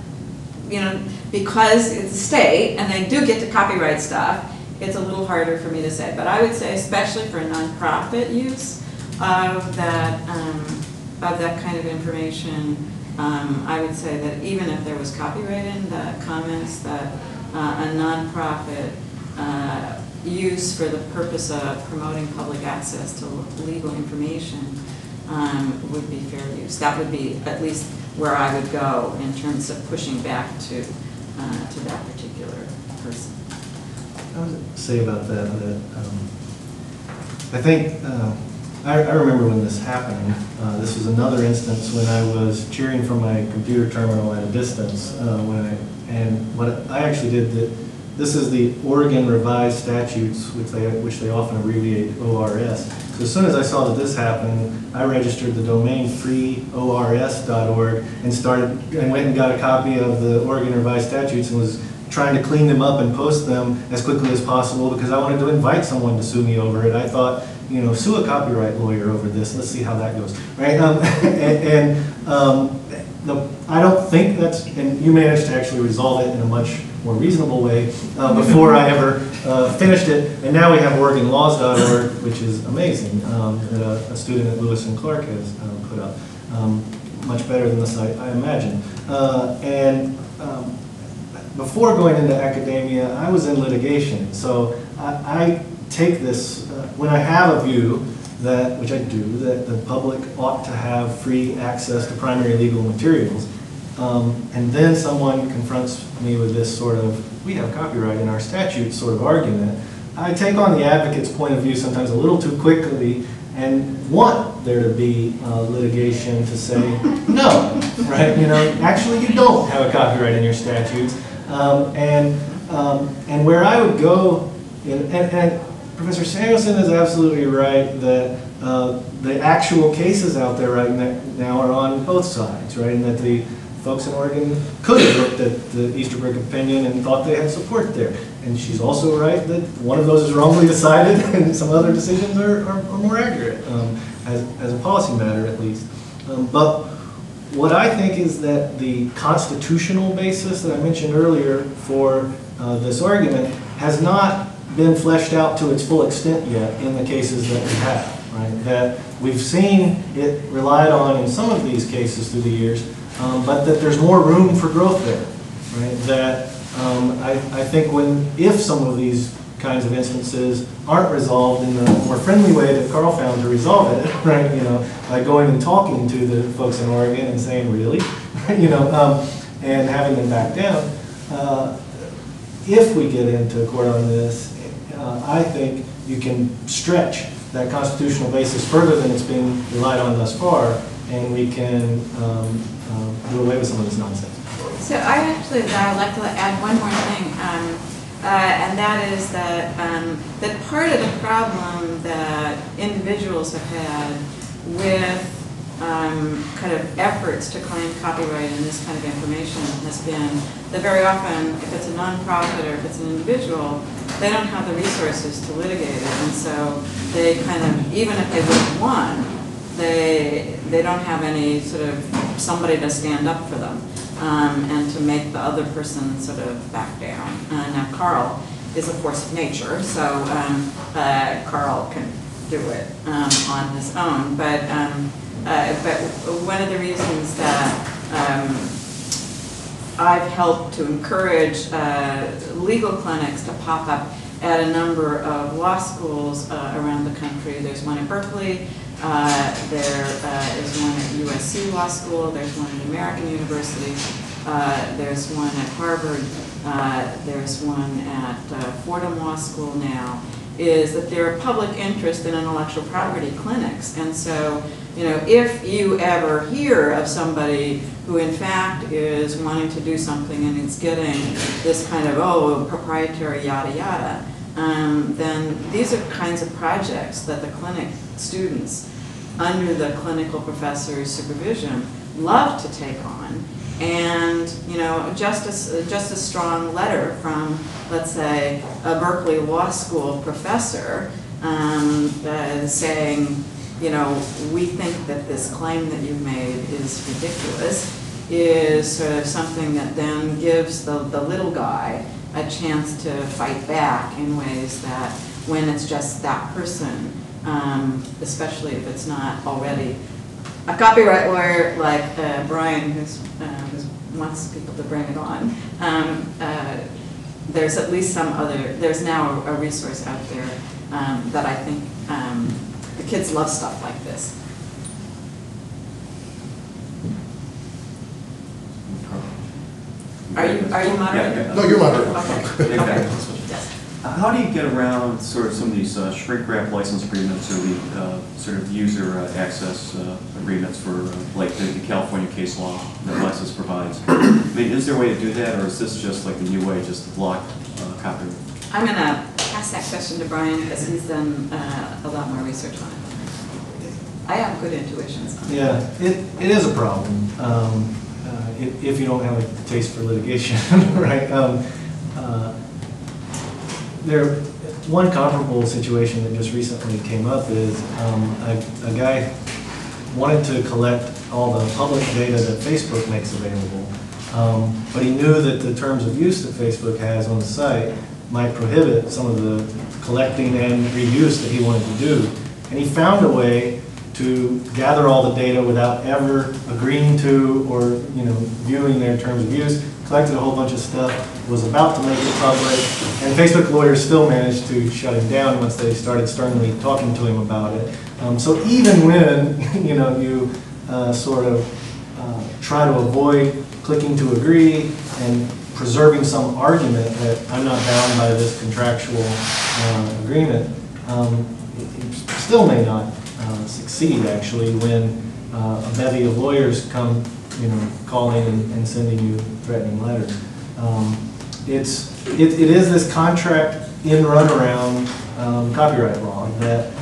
you know, because it's a state and they do get to copyright stuff. It's a little harder for me to say, but I would say, especially for nonprofit use of that kind of information, I would say that even if there was copyright in the comments that a nonprofit use for the purpose of promoting public access to legal information would be fair use. That would be at least where I would go in terms of pushing back to that particular person. I would say about that, I think I remember when this happened. This was another instance when I was cheering from my computer terminal at a distance. And what I actually did, this is the Oregon Revised Statutes, which they often abbreviate ORS. So as soon as I saw that this happened, I registered the domain freeors.org and went and got a copy of the Oregon Revised Statutes and was trying to clean them up and post them as quickly as possible because I wanted to invite someone to sue me over it. I thought, you know, sue a copyright lawyer over this. Let's see how that goes, right? I don't think that's, and you managed to actually resolve it in a much more reasonable way before I ever finished it. And now we have OregonLaws.org, which is amazing, that a student at Lewis and Clark has put up. Much better than the site, I imagine. Before going into academia, I was in litigation. So I take this, when I have a view, which I do, that the public ought to have free access to primary legal materials. And then someone confronts me with this sort of, we have copyright in our statute sort of argument. I take on the advocate's point of view sometimes a little too quickly and want there to be litigation to say, no, right? You know, actually you don't have a copyright in your statutes. And where I would go, and Professor Samuelson is absolutely right that the actual cases out there right now are on both sides, right? And that the folks in Oregon could have looked at the Easterbrook opinion and thought they had support there. And she's also right that one of those is wrongly decided and some other decisions are more accurate, as a policy matter at least. But what I think is that the constitutional basis that I mentioned earlier for this argument has not been fleshed out to its full extent yet in the cases that we have, right? That we've seen it relied on in some of these cases through the years, but that there's more room for growth there, right? That I think if some of these kinds of instances aren't resolved in the more friendly way that Carl found to resolve it, right? You know, by going and talking to the folks in Oregon and saying, really? You know, and having them back down. If we get into court on this, I think you can stretch that constitutional basis further than it's been relied on thus far, and we can do away with some of this nonsense. So I actually would like to add one more thing, and that is that, that part of the problem that individuals have had with kind of efforts to claim copyright in this kind of information has been that very often, if it's a nonprofit or if it's an individual, they don't have the resources to litigate it, and so they kind of, even if they would have won, they don't have any sort of somebody to stand up for them and to make the other person sort of back down. Now Carl is a force of nature, so Carl can do it on his own, but one of the reasons that I've helped to encourage legal clinics to pop up at a number of law schools around the country. There's one at Berkeley, there is one at USC Law School, there's one at American University, there's one at Harvard, there's one at Fordham Law School now, is that there are public interest in intellectual property clinics. And so, you know, if you ever hear of somebody who in fact is wanting to do something and is getting this kind of, oh, proprietary yada yada, then these are kinds of projects that the clinic students under the clinical professor's supervision love to take on. And, you know, just a strong letter from, let's say, a Berkeley Law School professor saying, you know, we think that this claim that you've made is ridiculous, is sort of something that then gives the little guy a chance to fight back in ways that when it's just that person, especially if it's not already a copyright lawyer like Brian, who wants people to bring it on, there's at least some other, there's now a resource out there that I think the kids love stuff like this. Are you moderating? Yeah. No, you're moderating. Okay. Yes. How do you get around sort of some of these shrink wrap license agreements or the sort of user access agreements for like the California case law that Lexis provides? I mean, is there a way to do that, or is this just like the new way just to block copyright? I'm going to pass that question to Brian because he's done a lot more research on it. I have good intuitions on it. Yeah, it is a problem if you don't have a taste for litigation, right? One comparable situation that just recently came up is a guy wanted to collect all the public data that Facebook makes available, but he knew that the terms of use that Facebook has on the site might prohibit some of the collecting and reuse that he wanted to do. And he found a way to gather all the data without ever agreeing to or viewing their terms of use, collected a whole bunch of stuff, was about to make it public, and Facebook lawyers still managed to shut him down once they started sternly talking to him about it. So even when you sort of try to avoid clicking to agree and preserving some argument that I'm not bound by this contractual agreement, it still may not succeed actually when a bevy of lawyers come calling and sending you threatening letters. It is this contract in runaround copyright law that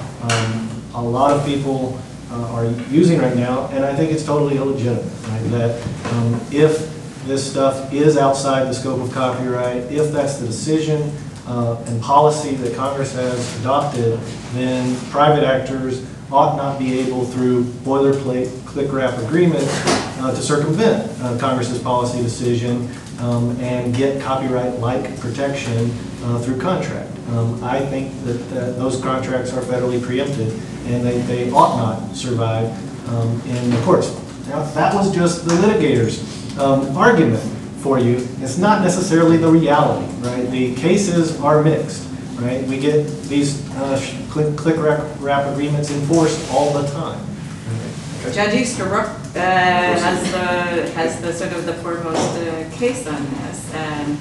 a lot of people are using right now, and I think it's totally illegitimate. Right? That if this stuff is outside the scope of copyright, if that's the decision and policy that Congress has adopted, then private actors ought not be able, through boilerplate click-wrap agreements, to circumvent Congress's policy decision and get copyright-like protection through contract. I think that, those contracts are federally preempted, and they ought not survive in the courts. Now, that was just the litigator's argument for you. It's not necessarily the reality, right? The cases are mixed. Right? We get these click-wrap agreements enforced all the time. Okay. Judge Easterbrook has the sort of the foremost case on this, and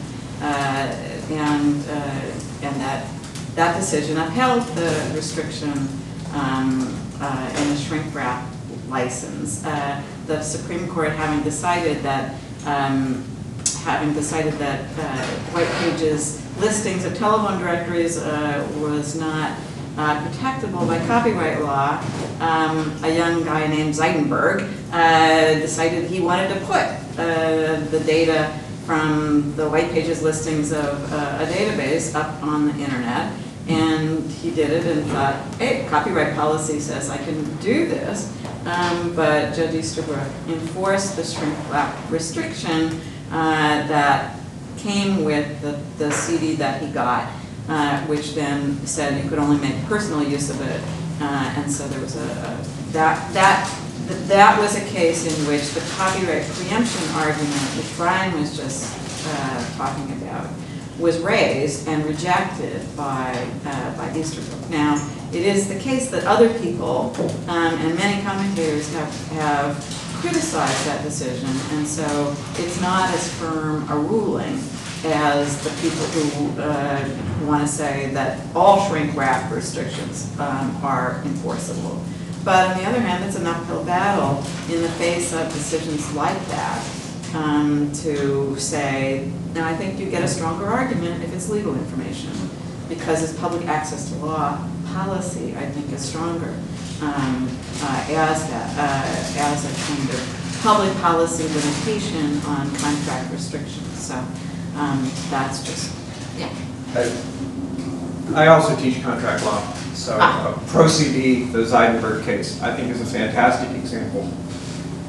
that decision upheld the restriction in the shrink-wrap license. The Supreme Court having decided that white pages listings of telephone directories was not protectable by copyright law, a young guy named Zeidenberg decided he wanted to put the data from the white pages listings of a database up on the internet. And he did it and thought, hey, copyright policy says I can do this. But Judge Easterbrook enforced the shrink-wrap restriction that came with the CD that he got, which then said you could only make personal use of it. And so there was that was a case in which the copyright preemption argument, which Brian was just talking about, was raised and rejected by Easterbrook. Now, it is the case that other people and many commentators have criticized that decision, and so it's not as firm a ruling as the people who want to say that all shrink-wrap restrictions are enforceable. But on the other hand, it's an uphill battle in the face of decisions like that to say, now I think you get a stronger argument if it's legal information, because it's public access to law policy, I think, is stronger as a kind of public policy limitation on contract restrictions. So that's just, yeah. I also teach contract law. So ProCD, the Zeidenberg case, I think is a fantastic example,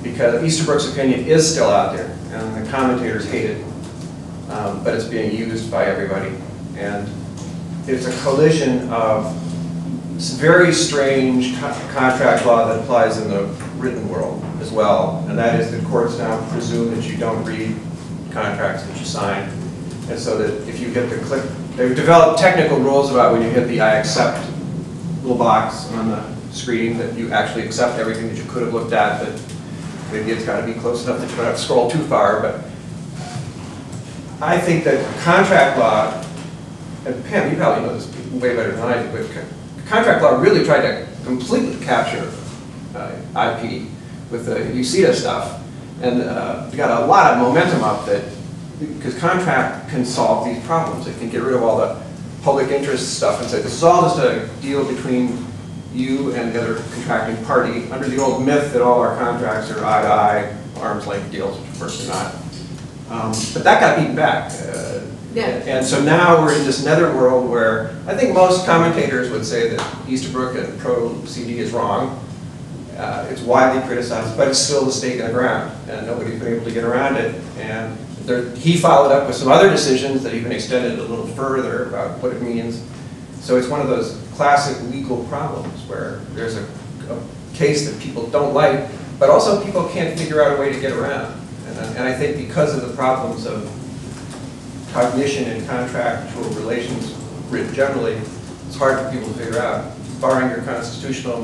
because Easterbrook's opinion is still out there, and the commentators hate it, but it's being used by everybody. And it's a collision of very strange contract law that applies in the written world as well, and that is that courts now presume that you don't read contracts that you sign, and so that if you hit the click, they've developed technical rules about when you hit the I accept little box on the screen that you actually accept everything that you could have looked at, but maybe it's got to be close enough that you don't have to scroll too far. But I think that contract law, and Pam, you probably know this way better than I do, but contract law really tried to completely capture IP with the UCA stuff, and got a lot of momentum up that, because contract can solve these problems. It can get rid of all the public interest stuff and say, this is all just a deal between you and the other contracting party, under the old myth that all our contracts are eye-to-eye, arm's-length deals, which of course they're not. But that got beaten back. Yeah. And so now we're in this netherworld where I think most commentators would say that Easterbrook and Pro-CD is wrong. It's widely criticized, but it's still a stake in the ground, and nobody's been able to get around it. And he followed up with some other decisions that even extended a little further about what it means. So it's one of those classic legal problems where there's a case that people don't like, but also people can't figure out a way to get around. And I think because of the problems of cognition and contractual relations written generally, it's hard for people to figure out, barring your constitutional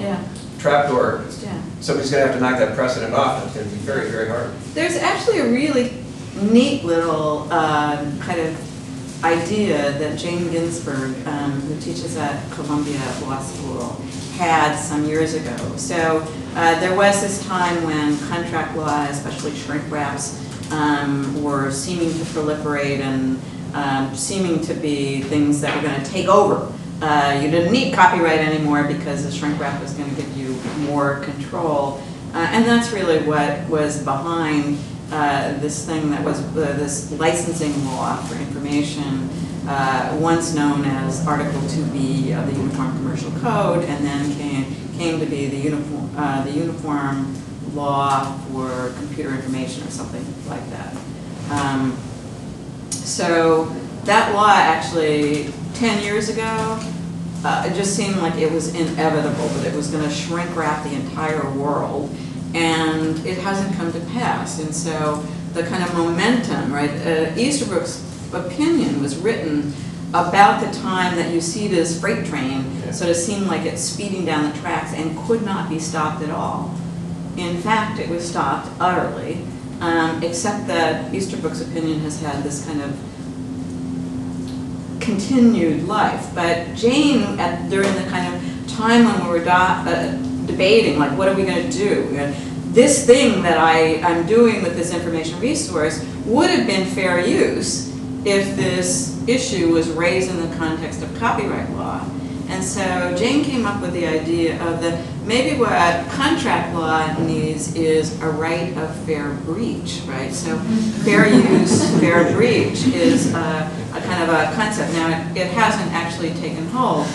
trapdoor. Yeah. Somebody's going to have to knock that precedent off. It's going to be very, very hard. There's actually a really neat little kind of idea that Jane Ginsburg, who teaches at Columbia Law School, had some years ago. So there was this time when contract law, especially shrink wraps, were seeming to proliferate and seeming to be things that were going to take over. You didn't need copyright anymore because the shrink wrap was going to give you more control. And that's really what was behind this thing that was this licensing law for information, once known as Article 2B of the Uniform Commercial Code, and then came to be the Uniform Law for Computer Information or something like that. So that law actually 10 years ago, it just seemed like it was inevitable that it was going to shrink wrap the entire world. And it hasn't come to pass, and so the kind of momentum, right? Easterbrook's opinion was written about the time that you see this freight train sort of seemed like it's speeding down the tracks and could not be stopped at all. In fact, it was stopped utterly, except that Easterbrook's opinion has had this kind of continued life. But Jane, during the kind of time when we were debating, like, what are we going to do? This thing that I'm doing with this information resource would have been fair use if this issue was raised in the context of copyright law. And so Jane came up with the idea of the, maybe what contract law needs is a right of fair breach, right? So fair use, fair breach is a kind of a concept. Now, it hasn't actually taken hold,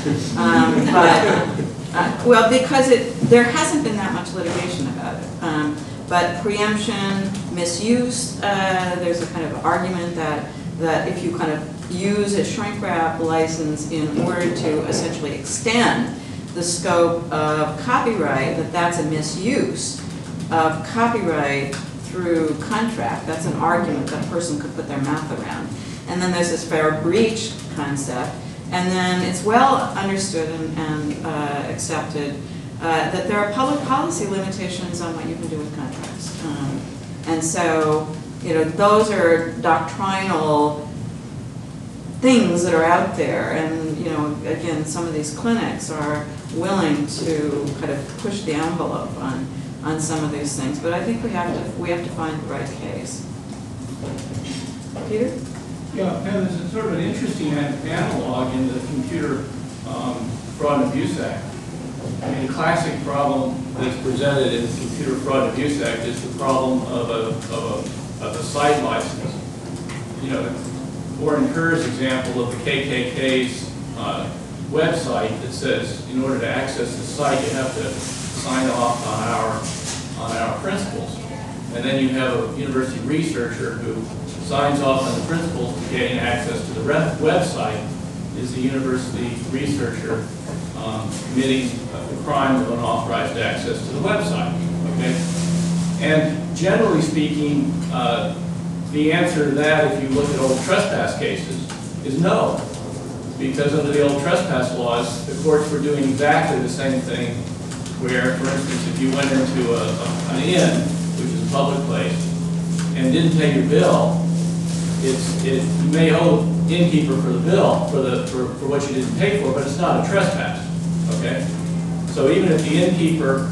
well, because there hasn't been that much litigation about it. But preemption, misuse, there's a kind of argument that, if you kind of use a shrink wrap license in order to essentially extend the scope of copyright, that that's a misuse of copyright through contract. That's an argument that a person could put their mouth around. And then there's this fair breach concept. And then it's well understood and accepted that there are public policy limitations on what you can do with contracts. And so, you know, those are doctrinal things that are out there, and you know, again, some of these clinics are willing to kind of push the envelope on some of these things. But I think we have to find the right case. Peter? Yeah, and there's a sort of an interesting analog in the Computer Fraud and Abuse Act. I mean, the classic problem that's presented in the Computer Fraud and Abuse Act is the problem of a side license. You know. Warren Kerr's example of the KKK's website that says, in order to access the site, you have to sign off on our principles, and then you have a university researcher who signs off on the principles to gain access to the website. Is the university researcher committing the crime of unauthorized access to the website? Okay, and generally speaking. The answer to that, if you look at old trespass cases, is no. Because under the old trespass laws, the courts were doing exactly the same thing where, for instance, if you went into an inn, which is a public place, and didn't pay your bill, you may owe the innkeeper for the bill, for what you didn't pay for, but it's not a trespass, okay? So even if the innkeeper,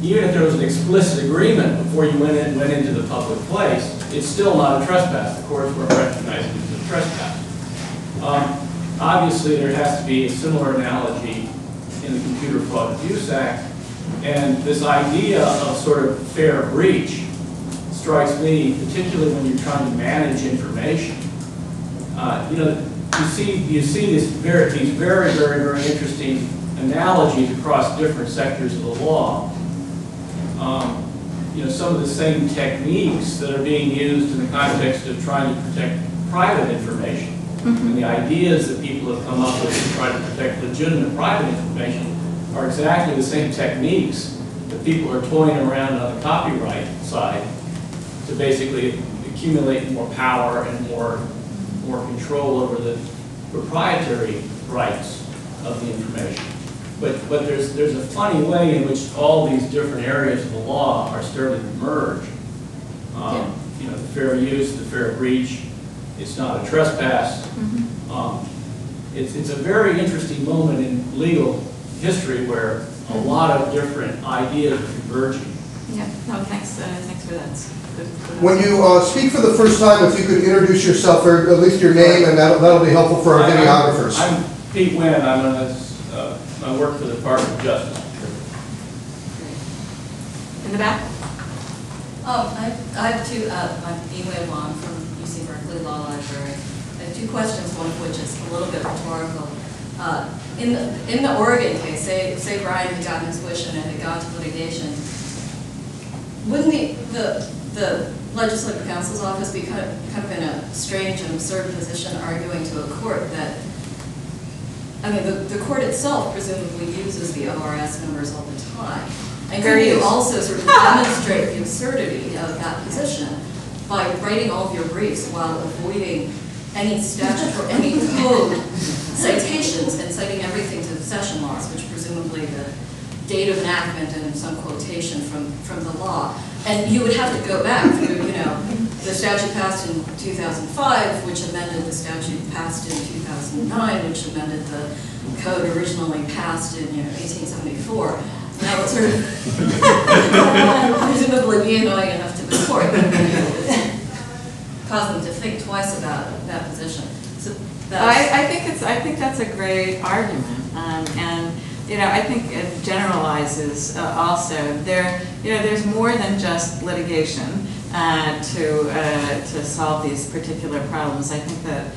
even if there was an explicit agreement before you went into the public place, it's still not a trespass. The courts weren't recognizing it as a trespass. Obviously, there has to be a similar analogy in the Computer Fraud and Abuse Act, and this idea of sort of fair breach strikes me, particularly when you're trying to manage information. You know, you see these very, very, very interesting analogies across different sectors of the law. You know, some of the same techniques that are being used in the context of trying to protect private information. Mm-hmm. And the ideas that people have come up with to try to protect legitimate private information are exactly the same techniques that people are toying around on the copyright side to basically accumulate more power and more control over the proprietary rights of the information. But there's a funny way in which all these different areas of the law are starting to merge. You know, the fair use, the fair breach, it's not a trespass. Mm-hmm. It's a very interesting moment in legal history where a lot of different ideas are converging. Yeah, no, thanks, thanks for that. When you speak for the first time, if you could introduce yourself, or at least your name, and that'll be helpful for our videographers. I'm Pete Wynn. I work for the Department of Justice. In the back? I have two. I'm Eway Wong from UC Berkeley Law Library. I have two questions, one of which is a little bit rhetorical. In the Oregon case, say Brian had gotten his wish and had gone to litigation, wouldn't the Legislative Council's office be kind of in a strange and absurd position arguing to a court that, I mean, the court itself presumably uses the ORS numbers all the time. And can you also sort of demonstrate the absurdity of that position by writing all of your briefs while avoiding any statute or any code citations and citing everything to the session laws, which presumably the date of enactment and some quotation from the law. And you would have to go back through, you know, the statute passed in 2005, which amended the statute passed in 2009, which amended the code originally passed in, you know, 1874. That would sort of presumably be annoying enough to the court, cause them to think twice about that position. So I think that's a great argument, and I think it generalizes also. There's more than just litigation to solve these particular problems. I think that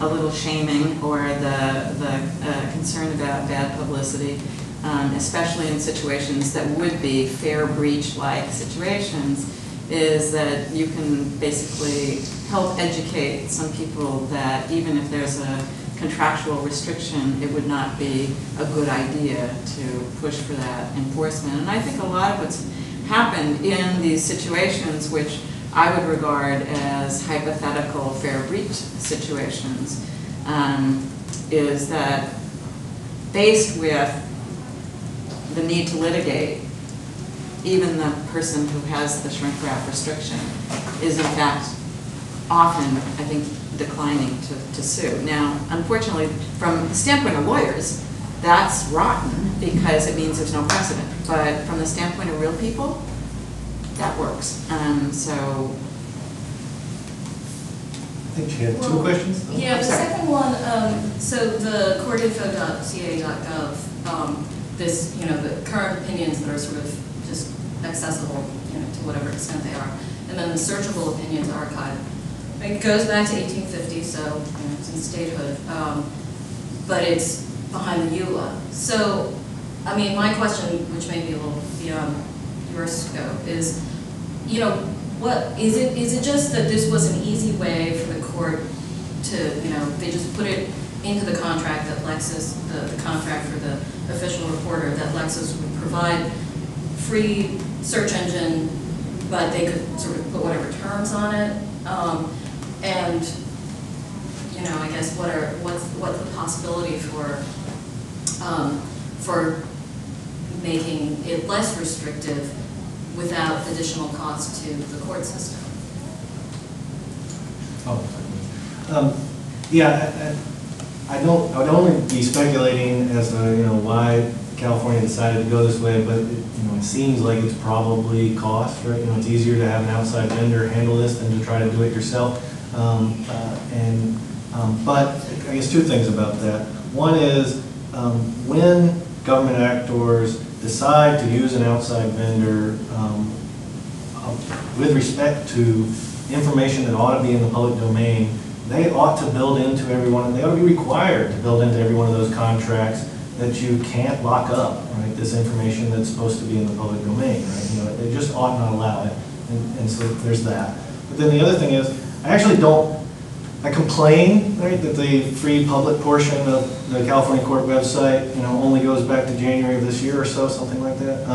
a little shaming or the concern about bad publicity, especially in situations that would be fair breach-like situations, is that you can basically help educate some people that even if there's a contractual restriction, it would not be a good idea to push for that enforcement. And I think a lot of what's happened in these situations, which I would regard as hypothetical fair breach situations, is that faced with the need to litigate, even the person who has the shrink wrap restriction is in fact often, I think, declining to sue. Now, unfortunately, from the standpoint of lawyers, that's rotten because it means there's no precedent. But from the standpoint of real people, that works. So I think she had two questions. Yeah, the second one, so the courtinfo.ca.gov, this, the current opinions that are sort of just accessible, to whatever extent they are. And then the searchable opinions archive. It goes back to 1850, so it's in statehood, but it's behind the EULA. So, I mean, my question, which may be a little beyond your scope, is, what is it just that this was an easy way for the court to, they just put it into the contract that Lexis, the contract for the official reporter, that Lexis would provide free search engine, but they could sort of put whatever terms on it, and I guess what's the possibility for making it less restrictive without additional cost to the court system? Oh, yeah, I would only be speculating as to why California decided to go this way, but it seems like it's probably cost, right? It's easier to have an outside vendor handle this than to try to do it yourself. But I guess two things about that. One is when government actors decide to use an outside vendor with respect to information that ought to be in the public domain, they ought to build into they ought to be required to build into every one of those contracts that you can't lock up, right? This information that's supposed to be in the public domain, right? They just ought not allow it, and so there's that. But then the other thing is, I complain, right, that the free public portion of the California court website, only goes back to January of this year or so, something like that.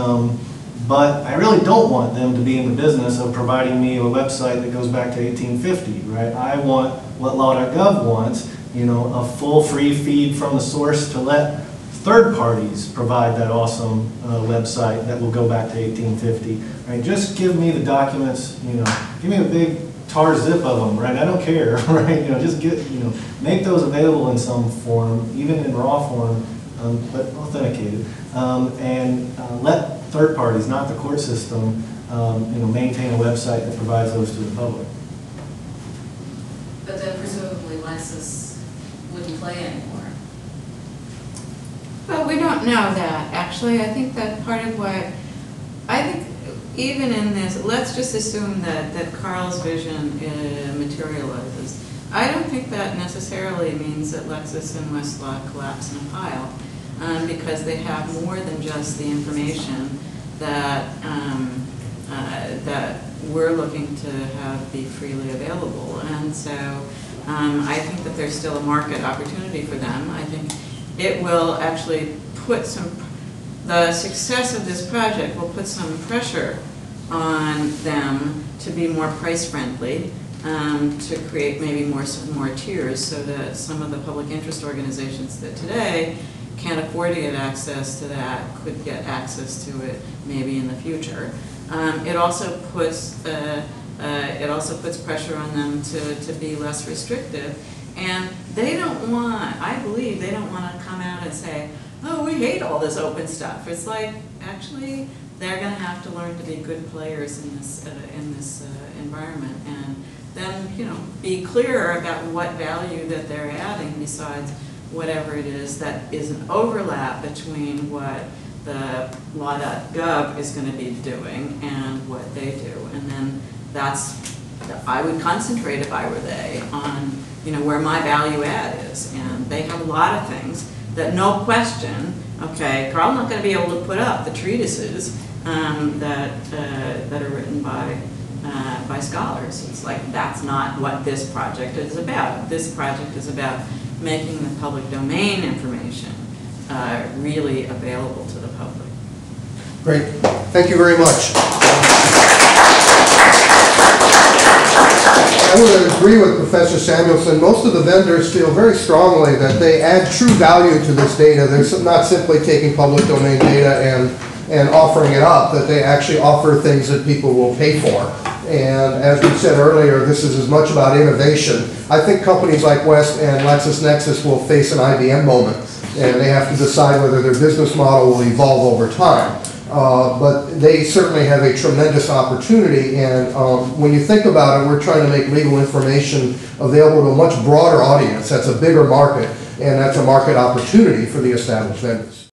But I really don't want them to be in the business of providing me a website that goes back to 1850, right? I want what Law.Gov wants, a full free feed from the source to let third parties provide that awesome website that will go back to 1850. Right? Just give me the documents, give me a big tar zip of them, right? I don't care, right? Just make those available in some form, even in raw form, but authenticated, and let third parties, not the court system, maintain a website that provides those to the public. But then presumably Lexis wouldn't play anymore. Well, we don't know that, actually. I think that part of what, even in this, let's just assume that Carl's vision materializes. I don't think that necessarily means that Lexis and Westlaw collapse in a pile, because they have more than just the information that, that we're looking to have be freely available. And so I think that there's still a market opportunity for them. I think it will actually put the success of this project will put some pressure on them to be more price friendly, to create maybe more tiers so that some of the public interest organizations that today can't afford to get access to that could get access to it maybe in the future. It also puts pressure on them to be less restrictive. And they don't want, I believe, they don't want to come out and say, oh, we hate all this open stuff. It's like, actually, they're going to have to learn to be good players in this environment. And then you know, be clearer about what value that they're adding besides whatever it is that is an overlap between what the law.gov is going to be doing and what they do. And then that's, I would concentrate if I were they on, you know, where my value add is. And they have a lot of things that no question, okay, probably not going to be able to put up the treatises that are written by scholars. It's like, that's not what this project is about. This project is about making the public domain information really available to the public. Great. Thank you very much. I would agree with Professor Samuelson. Most of the vendors feel very strongly that they add true value to this data. They're not simply taking public domain data and offering it up, that they actually offer things that people will pay for. And as we said earlier, this is as much about innovation. I think companies like West and LexisNexis will face an IBM moment, and they have to decide whether their business model will evolve over time. But they certainly have a tremendous opportunity, and when you think about it, we're trying to make legal information available to a much broader audience. That's a bigger market, and that's a market opportunity for the established vendors.